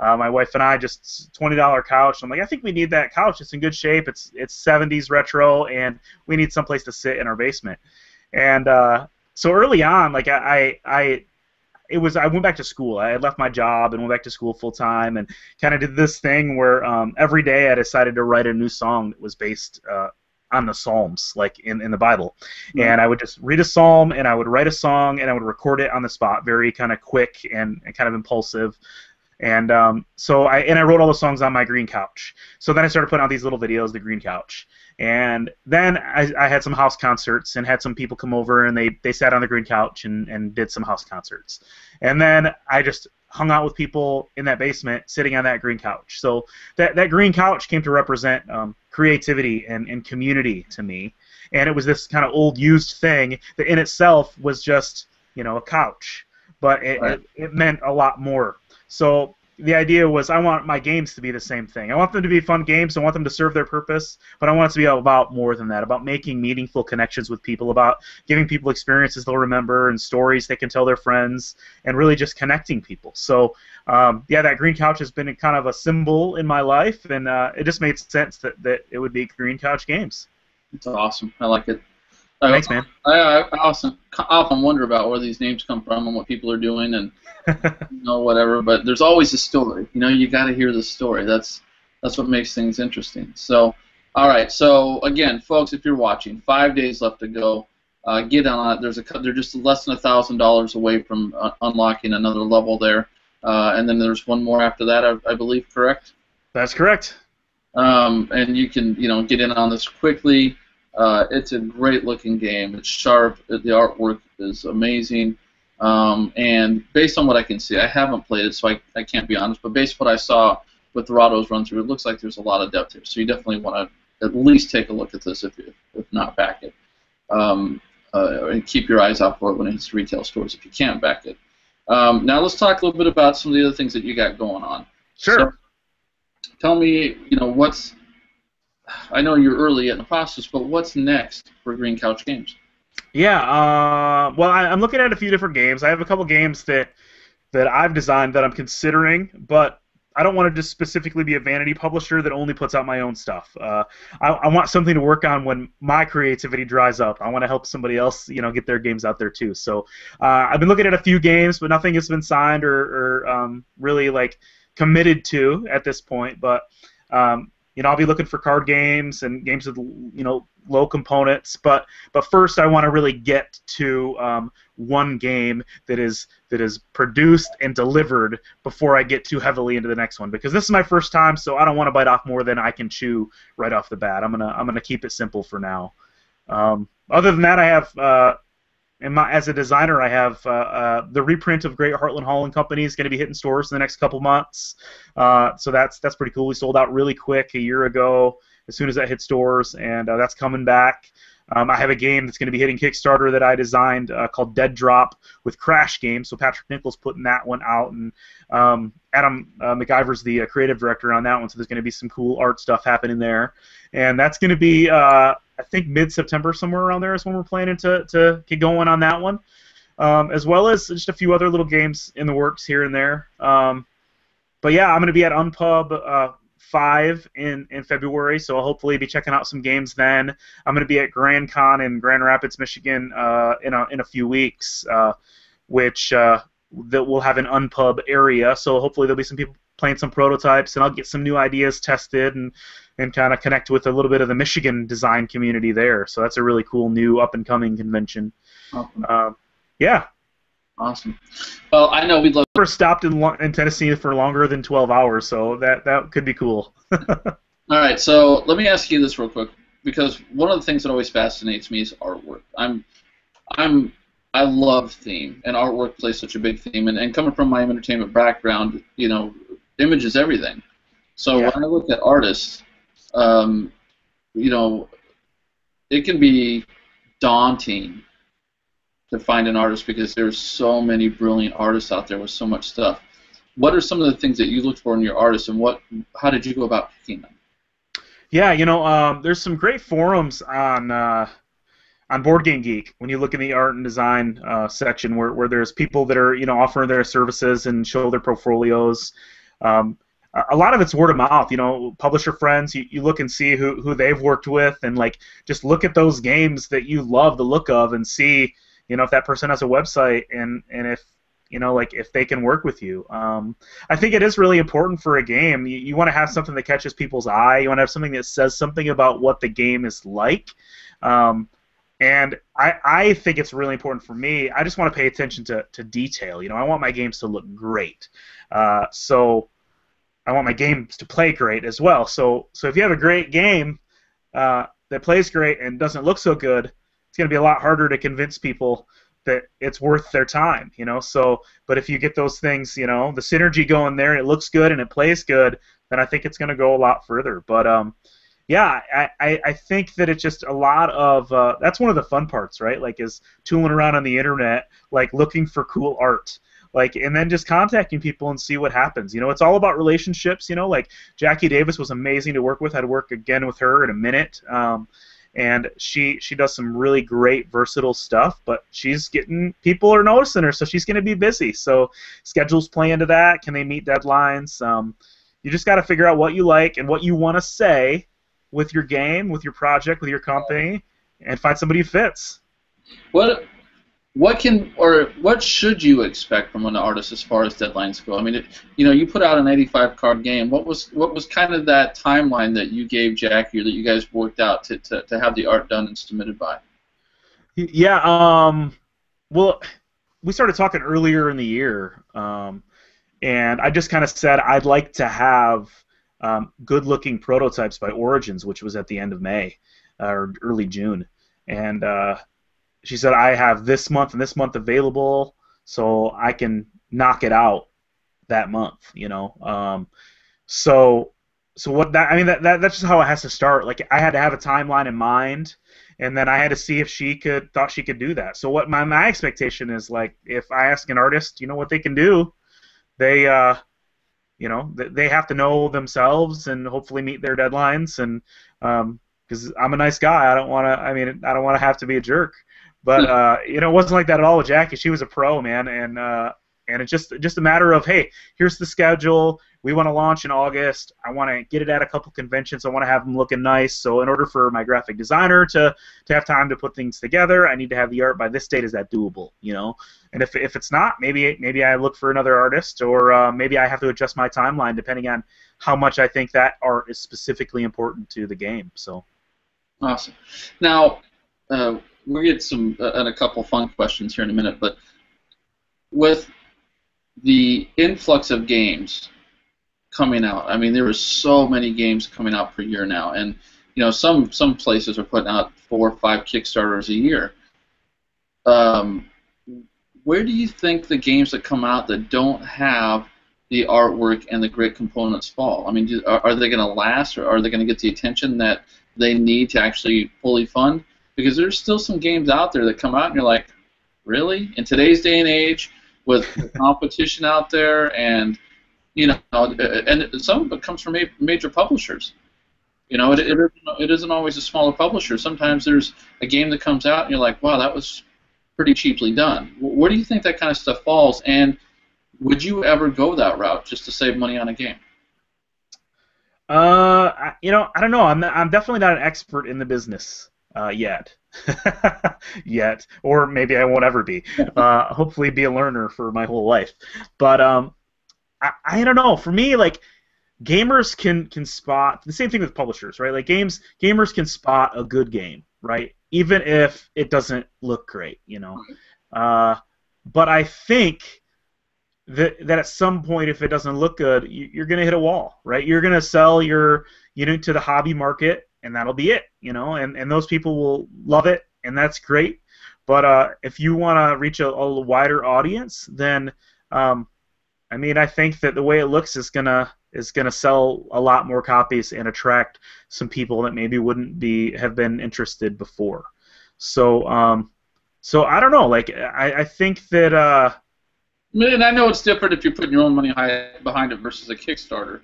Uh, my wife and I, just twenty dollar couch. I'm like, I think we need that couch. It's in good shape. It's it's seventies retro, and we need someplace to sit in our basement. And uh, so early on, like I, I, I, it was I went back to school. I had left my job and went back to school full time, and kind of did this thing where um, every day I decided to write a new song that was based Uh, on the Psalms, like in, in the Bible. And I would just read a psalm, and I would write a song, and I would record it on the spot, very kind of quick and, and kind of impulsive. And um, so I and I wrote all the songs on my green couch. So then I started putting out these little videos, the green couch. And then I, I had some house concerts and had some people come over, and they, they sat on the green couch and, and did some house concerts. And then I just hung out with people in that basement sitting on that green couch. So that, that green couch came to represent um, creativity and, and community to me. And it was this kind of old used thing that in itself was just, you know, a couch. But it, right. it, it meant a lot more. So the idea was I want my games to be the same thing. I want them to be fun games. I want them to serve their purpose. But I want it to be about more than that, about making meaningful connections with people, about giving people experiences they'll remember and stories they can tell their friends, and really just connecting people. So, um, yeah, that green couch has been kind of a symbol in my life, and uh, it just made sense that, that it would be Green Couch Games. That's awesome. I like it. So thanks, man. I, I often, often wonder about where these names come from and what people are doing and you know, whatever, but there's always a story. You know, you got to hear the story. That's that's what makes things interesting. So, all right. So again, folks, if you're watching, five days left to go. Uh, get on it. There's a they're just less than a thousand dollars away from uh, unlocking another level there, uh, and then there's one more after that, I, I believe. Correct? That's correct. Um, and you can you know get in on this quickly. Uh, it's a great looking game. It's sharp. The artwork is amazing. Um, and based on what I can see, I haven't played it, so I, I can't be honest. But based on what I saw with Dorado's run through, it looks like there's a lot of depth here. So you definitely want to at least take a look at this, if if not back it. Um, Uh, and keep your eyes out for it when it hits retail stores if you can't back it. Um, now let's talk a little bit about some of the other things that you got going on. Sure. So, tell me, you know, what's, I know you're early in the process, but what's next for Green Couch Games? Yeah, uh, well, I, I'm looking at a few different games. I have a couple games that, that I've designed that I'm considering, but I don't want to just specifically be a vanity publisher that only puts out my own stuff. Uh, I, I want something to work on when my creativity dries up. I want to help somebody else, you know, get their games out there too. So uh, I've been looking at a few games, but nothing has been signed or, or um, really like committed to at this point. But um, you know, I'll be looking for card games and games with you know low components. But but first, I want to really get to um, one game that is. That is produced and delivered before I get too heavily into the next one, because this is my first time, so I don't want to bite off more than I can chew right off the bat. I'm gonna I'm gonna keep it simple for now. Um, other than that, I have uh, in my, as a designer, I have uh, uh, the reprint of Great Heartland Hall and Company is going to be hitting stores in the next couple months. Uh, so that's that's pretty cool. We sold out really quick a year ago as soon as that hit stores, and uh, that's coming back. Um, I have a game that's going to be hitting Kickstarter that I designed uh, called Dead Drop with Crash Games. So Patrick Nichols putting that one out, and um, Adam uh, McIver's the uh, creative director on that one. So there's going to be some cool art stuff happening there, and that's going to be uh, I think mid-September somewhere around there is when we're planning to to get going on that one, um, as well as just a few other little games in the works here and there. Um, but yeah, I'm going to be at Unpub. Uh, Five in, in February, so I'll hopefully be checking out some games then. I'm going to be at Grand Con in Grand Rapids, Michigan, uh, in a in a few weeks, uh, which uh, that will have an Unpub area. So hopefully there'll be some people playing some prototypes, and I'll get some new ideas tested and and kind of connect with a little bit of the Michigan design community there. So that's a really cool new up and coming convention. Awesome. Uh, yeah. Awesome. Well, I know we'd love. Never stopped in in Tennessee for longer than twelve hours, so that that could be cool. All right, so let me ask you this real quick, because one of the things that always fascinates me is artwork. I'm, I'm, I love theme, and artwork plays such a big theme. And, and coming from my entertainment background, you know, image is everything. So yeah. When I look at artists, um, you know, it can be daunting to find an artist, because there's so many brilliant artists out there with so much stuff. What are some of the things that you looked for in your artists, and what? How did you go about picking them? Yeah, you know, um, there's some great forums on uh, on Board Game Geek when you look in the art and design uh, section, where where there's people that are you know offering their services and show their portfolios. Um, A lot of it's word of mouth, you know, publisher friends. You, you look and see who who they've worked with, and like just look at those games that you love the look of, and see. You know, if that person has a website, and, and if, you know, like, if they can work with you. Um, I think it is really important for a game. You, you want to have something that catches people's eye. You want to have something that says something about what the game is like. Um, and I, I think it's really important for me. I just want to pay attention to, to detail. You know, I want my games to look great. Uh, so I want my games to play great as well. So, so if you have a great game uh, that plays great and doesn't look so good, it's going to be a lot harder to convince people that it's worth their time, you know. So, but if you get those things, you know, the synergy going there, and it looks good and it plays good, then I think it's going to go a lot further. But um, yeah, I, I, I think that it's just a lot of uh, that's one of the fun parts, right? Like, is tooling around on the internet, like looking for cool art. Like, and then just contacting people and see what happens. You know, it's all about relationships. You know, like Jackie Davis was amazing to work with. I'd work again with her in a minute. Um, And she she does some really great versatile stuff, but she's getting people are noticing her, so she's going to be busy. So schedules play into that. Can they meet deadlines? Um, you just got to figure out what you like and what you want to say with your game, with your project, with your company, and find somebody who fits. What what can or what should you expect from an artist as far as deadlines go? I mean, it, you know, you put out an eighty-five card game. What was what was kind of that timeline that you gave Jackie or that you guys worked out to to, to have the art done and submitted by? Yeah. Um, well, we started talking earlier in the year, um, and I just kind of said I'd like to have um, good-looking prototypes by Origins, which was at the end of May uh, or early June, and. Uh, She said, I have this month and this month available, so I can knock it out that month, you know. Um, so so what that I mean that, that that's just how it has to start. Like I had to have a timeline in mind, and then I had to see if she could thought she could do that. So what my my expectation is, like, if I ask an artist, you know, what they can do, they uh you know, they, they have to know themselves and hopefully meet their deadlines, and um because I'm a nice guy. I don't wanna I mean I don't wanna have to be a jerk. But uh, you know, it wasn't like that at all with Jackie. She was a pro, man, and uh, and it's just just a matter of, hey, here's the schedule. We want to launch in August. I want to get it at a couple conventions. I want to have them looking nice. So in order for my graphic designer to to have time to put things together, I need to have the art by this date. Is that doable? You know, and if if it's not, maybe maybe I look for another artist, or uh, maybe I have to adjust my timeline depending on how much I think that art is specifically important to the game. So awesome. Now. Uh, We'll get some uh, and a couple fun questions here in a minute, but with the influx of games coming out, I mean, there are so many games coming out per year now, and you know, some some places are putting out four or five Kickstarters a year. Um, where do you think the games that come out that don't have the artwork and the great components fall? I mean, do, are, are they going to last, or are they going to get the attention that they need to actually fully fund? Because there's still some games out there that come out and you're like, really? In today's day and age, with competition out there, and you know, and some of it comes from major publishers. You know, it, it, it isn't always a smaller publisher. Sometimes there's a game that comes out and you're like, wow, that was pretty cheaply done. Where do you think that kind of stuff falls? And would you ever go that route just to save money on a game? Uh, you know, I don't know. I'm I'm definitely not an expert in the business. Uh, yet, yet, or maybe I won't ever be. Uh, hopefully, be a learner for my whole life. But um, I, I don't know. For me, like, gamers can can spot the same thing with publishers, right? Like games, gamers can spot a good game, right? Even if it doesn't look great, you know. Uh, but I think that that at some point, if it doesn't look good, you, you're gonna hit a wall, right? You're gonna sell your you know to the hobby market. And that'll be it, you know, and, and those people will love it, and that's great. But uh, if you want to reach a, a wider audience, then, um, I mean, I think that the way it looks is gonna is gonna sell a lot more copies and attract some people that maybe wouldn't be have been interested before. So, um, so I don't know. Like, I, I think that. Uh, I mean, I know it's different if you're putting your own money behind it versus a Kickstarter.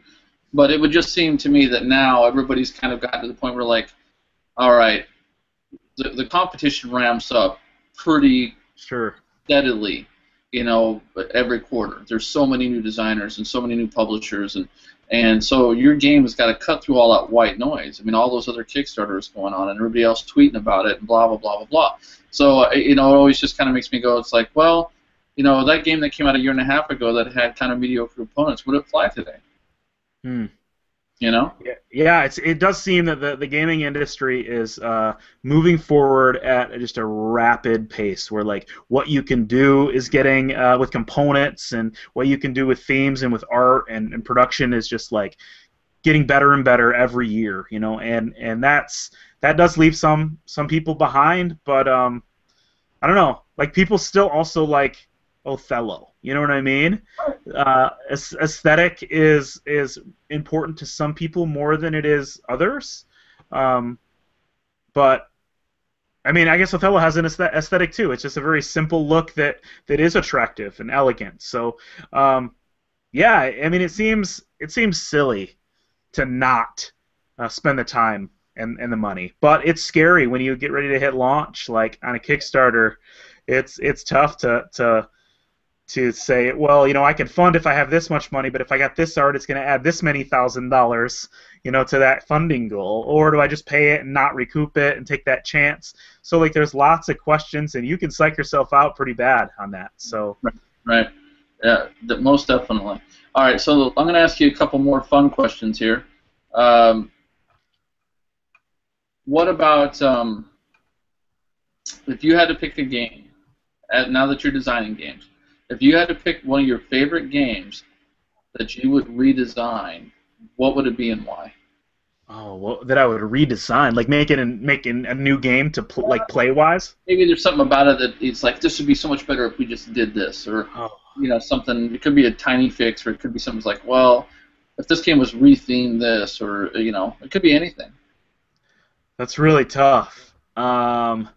But it would just seem to me that now everybody's kind of gotten to the point where, like, all right, the, the competition ramps up pretty sure. steadily, you know, every quarter. There's so many new designers and so many new publishers, and, and so your game has got to cut through all that white noise. I mean, all those other Kickstarters going on and everybody else tweeting about it and blah, blah, blah, blah, blah. So, you know, it always just kind of makes me go, it's like, well, you know, that game that came out a year and a half ago that had kind of mediocre opponents, would it fly today? Hmm. You know? Yeah, it's, it does seem that the, the gaming industry is uh, moving forward at just a rapid pace where, like, what you can do is getting uh, with components, and what you can do with themes and with art and, and production is just, like, getting better and better every year, you know? And, and that's that does leave some, some people behind, but um, I don't know. Like, people still also like Othello. You know what I mean? Uh, aesthetic is is important to some people more than it is others. Um, but I mean, I guess Othello has an aesthetic too. It's just a very simple look that that is attractive and elegant. So um, yeah, I mean, it seems it seems silly to not uh, spend the time and and the money. But it's scary when you get ready to hit launch, like on a Kickstarter. It's it's tough to to to say, well, you know, I can fund if I have this much money, but if I got this art, it's going to add this many thousand dollars, you know, to that funding goal, or do I just pay it and not recoup it and take that chance? So, like, there's lots of questions, and you can psych yourself out pretty bad on that. So, right, right. Yeah, most definitely. All right, so I'm going to ask you a couple more fun questions here. Um, what about um, if you had to pick a game? At, now that you're designing games, if you had to pick one of your favorite games that you would redesign, what would it be and why? Oh, well, that I would redesign, like making and making a new game to pl like play wise. Maybe there's something about it that it's like this would be so much better if we just did this, or oh. you know, something. It could be a tiny fix, or it could be something like, well, if this game was rethemed this, or you know, it could be anything. That's really tough. Um,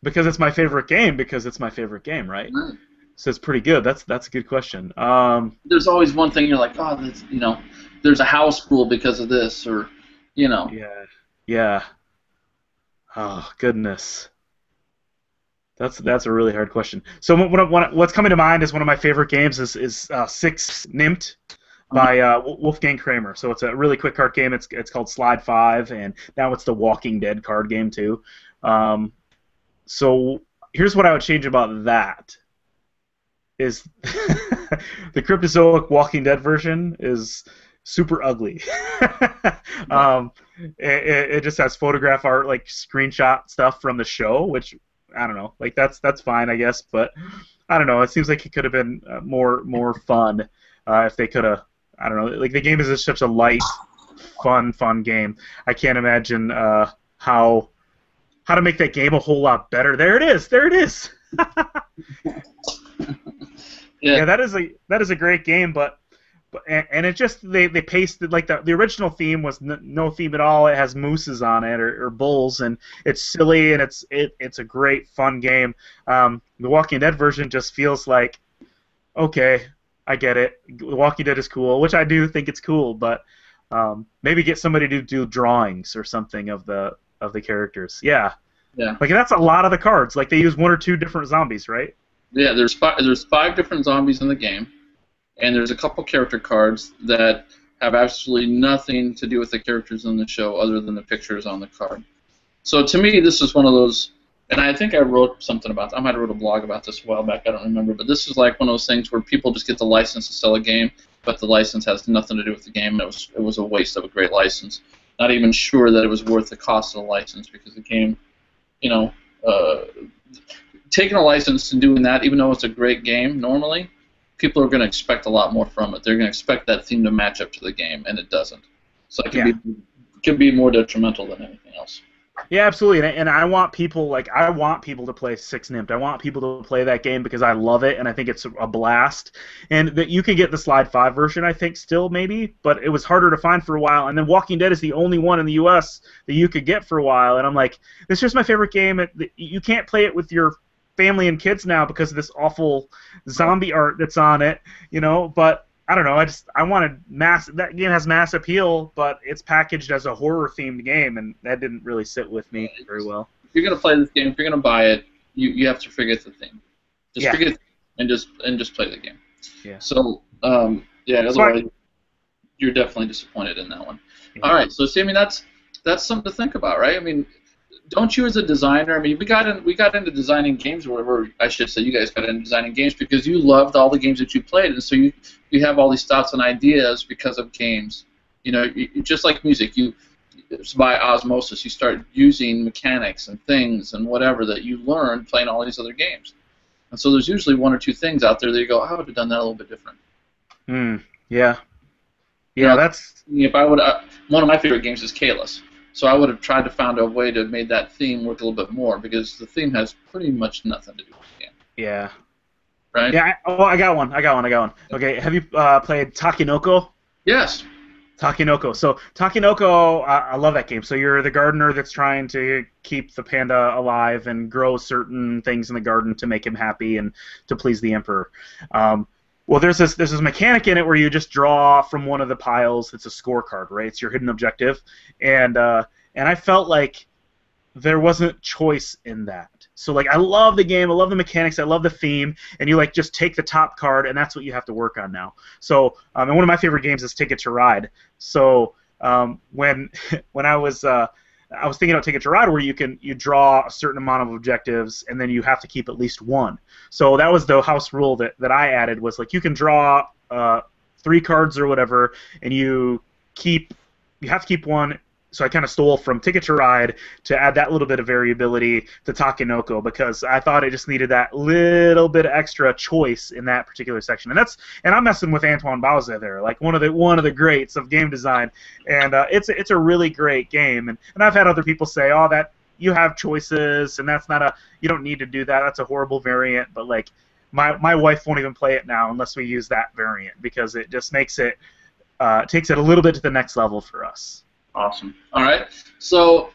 Because it's my favorite game. Because it's my favorite game, right? Mm. So it's pretty good. That's that's a good question. Um, there's always one thing you're like, oh, that's, you know, there's a house rule because of this, or you know. Yeah. Yeah. Oh goodness. That's that's a really hard question. So what, what what's coming to mind is one of my favorite games is is uh, six nimmt. By uh, Wolfgang Kramer, so it's a really quick card game. It's it's called Slide five, and now it's the Walking Dead card game too. Um, So here's what I would change about that: is the Cryptozoic Walking Dead version is super ugly. um, it, it just has photograph art, like screenshot stuff from the show, which I don't know. Like that's that's fine, I guess, but I don't know. It seems like it could have been uh, more more fun uh, if they could have. I don't know. Like the game is just such a light, fun, fun game. I can't imagine uh, how. How to make that game a whole lot better. There it is. There it is. yeah. yeah, that is a that is a great game, but, but and, and it just they, they pasted like the the original theme was n no theme at all. It has mooses on it or, or bulls, and it's silly and it's it it's a great fun game. Um, the Walking Dead version just feels like, okay, I get it. The Walking Dead is cool, which I do think it's cool, but um, maybe get somebody to do drawings or something of the. Of the characters, yeah, yeah. Like that's a lot of the cards. Like they use one or two different zombies, right? Yeah, there's five, there's five different zombies in the game, and there's a couple character cards that have absolutely nothing to do with the characters in the show, other than the pictures on the card. So to me, this is one of those, and I think I wrote something about. I might have wrote a blog about this a while back. I don't remember, but this is like one of those things where people just get the license to sell a game, but the license has nothing to do with the game, and it was it was a waste of a great license. Not even sure that it was worth the cost of the license because the game, you know, uh, taking a license and doing that, even though it's a great game normally, people are going to expect a lot more from it. They're going to expect that theme to match up to the game, and it doesn't. So it can, yeah. be, it can be more detrimental than anything else. Yeah, absolutely, and, and I want people like I want people to play six nimmt. I want people to play that game because I love it, and I think it's a blast. And that you can get the Slide five version, I think, still maybe, but it was harder to find for a while. And then Walking Dead is the only one in the U S that you could get for a while. And I'm like, this is just my favorite game. You can't play it with your family and kids now because of this awful zombie art that's on it, you know. But I don't know. I just I wanted mass. That game has mass appeal, but it's packaged as a horror-themed game, and that didn't really sit with me very well. If you're gonna play this game, if you're gonna buy it, you you have to forget the theme. Just yeah. forget and just and just play the game. Yeah. So um, yeah, otherwise you're definitely disappointed in that one. Yeah. All right. So see, I mean, that's that's something to think about, right? I mean, don't you as a designer? I mean, we got in we got into designing games, or whatever I should say. You guys got into designing games because you loved all the games that you played, and so you. You have all these thoughts and ideas because of games. You know, you, just like music, you it's by osmosis. You start using mechanics and things and whatever that you learn playing all these other games. And so there's usually one or two things out there that you go, I would have done that a little bit different. Hmm. Yeah. Yeah. You know, that's if I would. Uh, one of my favorite games is Canalis, so I would have tried to find a way to have made that theme work a little bit more because the theme has pretty much nothing to do with the game. Yeah. Right. Yeah. I, oh, I got one. I got one. I got one. Okay. Have you uh, played Takenoko? Yes. Takenoko. So Takenoko, I, I love that game. So you're the gardener that's trying to keep the panda alive and grow certain things in the garden to make him happy and to please the emperor. Um, well, there's this there's this mechanic in it where you just draw from one of the piles. It's a scorecard, right? It's your hidden objective, and uh, and I felt like there wasn't choice in that. So, like, I love the game, I love the mechanics, I love the theme, and you, like, just take the top card, and that's what you have to work on now. So, um, and one of my favorite games is Ticket to Ride. So, um, when when I was... Uh, I was thinking about Ticket to Ride, where you can you draw a certain amount of objectives, and then you have to keep at least one. So that was the house rule that, that I added, was like you can draw uh, three cards or whatever, and you keep you have to keep one. So I kind of stole from Ticket to Ride to add that little bit of variability to Takenoko, because I thought it just needed that little bit of extra choice in that particular section. And that's and I'm messing with Antoine Bauza there, like one of the one of the greats of game design. And uh, it's it's a really great game. And and I've had other people say, oh, that you have choices, and that's not a you don't need to do that. That's a horrible variant. But like my my wife won't even play it now unless we use that variant, because it just makes it uh, takes it a little bit to the next level for us. Awesome. All right. So,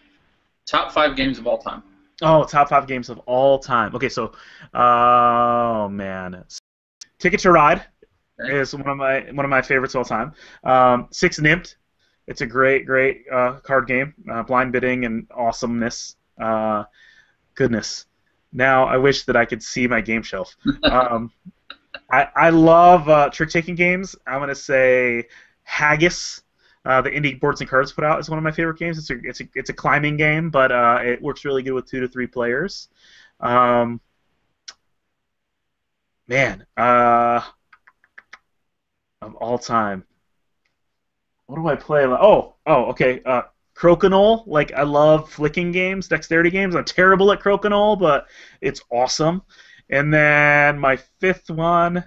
top five games of all time. Oh, top five games of all time. Okay, so, oh, man. Ticket to Ride okay. is one of my one of my favorites of all time. Um, six nimmt!, it's a great, great uh, card game. Uh, blind bidding and awesomeness. Uh, goodness. Now I wish that I could see my game shelf. um, I, I love uh, trick-taking games. I'm going to say Haggis. Uh, the indie Boards and Cards put out is one of my favorite games. It's a it's a it's a climbing game, but uh, it works really good with two to three players. Um, man, uh, of all time, what do I play? Oh, oh, okay. Uh, Crokinole. Like I love flicking games, dexterity games. I'm terrible at Crokinole, but it's awesome. And then my fifth one.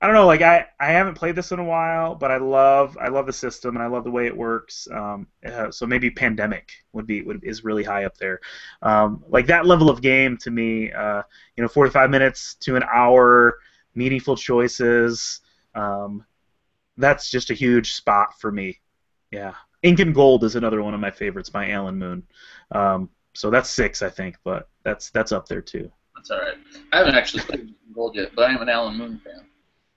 I don't know, like I, I haven't played this in a while, but I love I love the system and I love the way it works. Um, uh, so maybe Pandemic would be would, is really high up there. Um, like that level of game to me, uh, you know, forty-five minutes to an hour, meaningful choices. Um, that's just a huge spot for me. Yeah, Ink and Gold is another one of my favorites by Alan Moon. Um, so that's six, I think, but that's that's up there too. That's all right. I haven't actually played Ink and Gold yet, but I am an Alan Moon fan.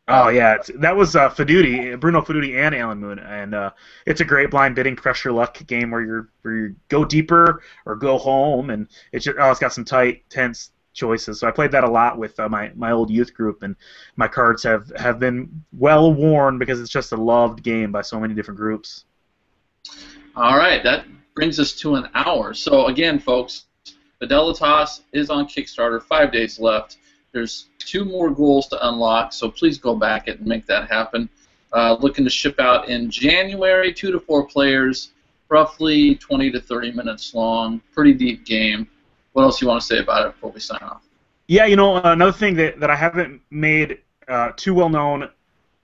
Oh yeah, it's, that was uh, Fiduti, Bruno Fiduti and Alan Moon, and uh, it's a great blind bidding pressure luck game where you're where you go deeper or go home, and it's just, oh, it's got some tight, tense choices. So I played that a lot with uh, my my old youth group, and my cards have have been well worn because it's just a loved game by so many different groups. All right, that brings us to an hour. So again, folks, Fidelitas is on Kickstarter. Five days left. There's two more goals to unlock, so please go back and make that happen. Uh, looking to ship out in January, two to four players, roughly twenty to thirty minutes long, pretty deep game. What else you want to say about it before we sign off? Yeah, you know, another thing that, that I haven't made uh, too well known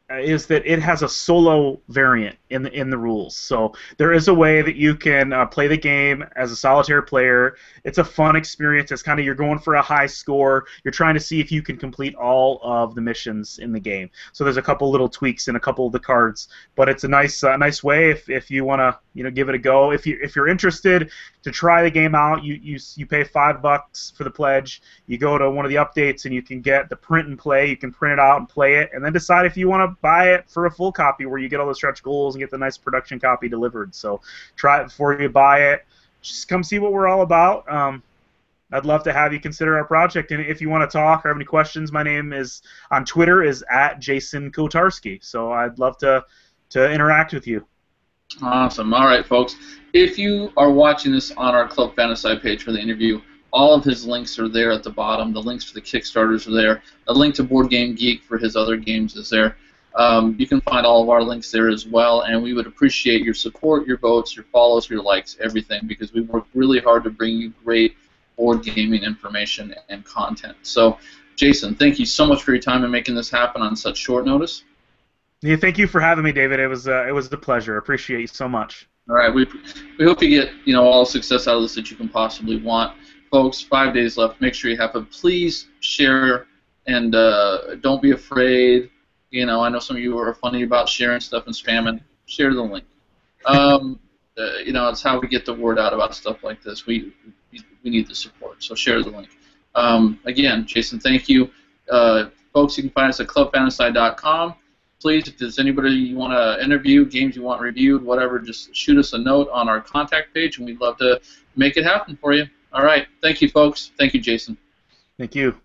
is that it has a solo variant in the in the rules. So there is a way that you can uh, play the game as a solitaire player. It's a fun experience. It's kind of you're going for a high score. You're trying to see if you can complete all of the missions in the game. So there's a couple little tweaks in a couple of the cards, but it's a nice uh, nice way if, if you want to you know give it a go. If you if you're interested to try the game out, you you you pay five bucks for the pledge. You go to one of the updates and you can get the print and play. You can print it out and play it, and then decide if you want to buy it for a full copy where you get all the stretch goals and get the nice production copy delivered. So try it before you buy it. Just come see what we're all about. Um, I'd love to have you consider our project. And if you want to talk or have any questions, my name is on Twitter is at Jason Kotarski. So I'd love to, to interact with you. Awesome. All right, folks. If you are watching this on our Club Fantasci page for the interview, all of his links are there at the bottom. The links for the Kickstarters are there. A link to Board Game Geek for his other games is there. Um, you can find all of our links there as well, and we would appreciate your support, your votes, your follows, your likes, everything, because we work really hard to bring you great board gaming information and content. So, Jason, thank you so much for your time and making this happen on such short notice. Yeah, thank you for having me, David. It was uh, it was a pleasure. Appreciate you so much. All right, we we hope you get you know all the success out of this that you can possibly want, folks. Five days left. Make sure you have it. Please share and uh, don't be afraid. You know, I know some of you are funny about sharing stuff and spamming. Share the link. Um, uh, you know, it's how we get the word out about stuff like this. We we need the support, so share the link. Um, again, Jason, thank you. Uh, folks, you can find us at club fantasci dot com. Please, if there's anybody you want to interview, games you want reviewed, whatever, just shoot us a note on our contact page, and we'd love to make it happen for you. All right. Thank you, folks. Thank you, Jason. Thank you.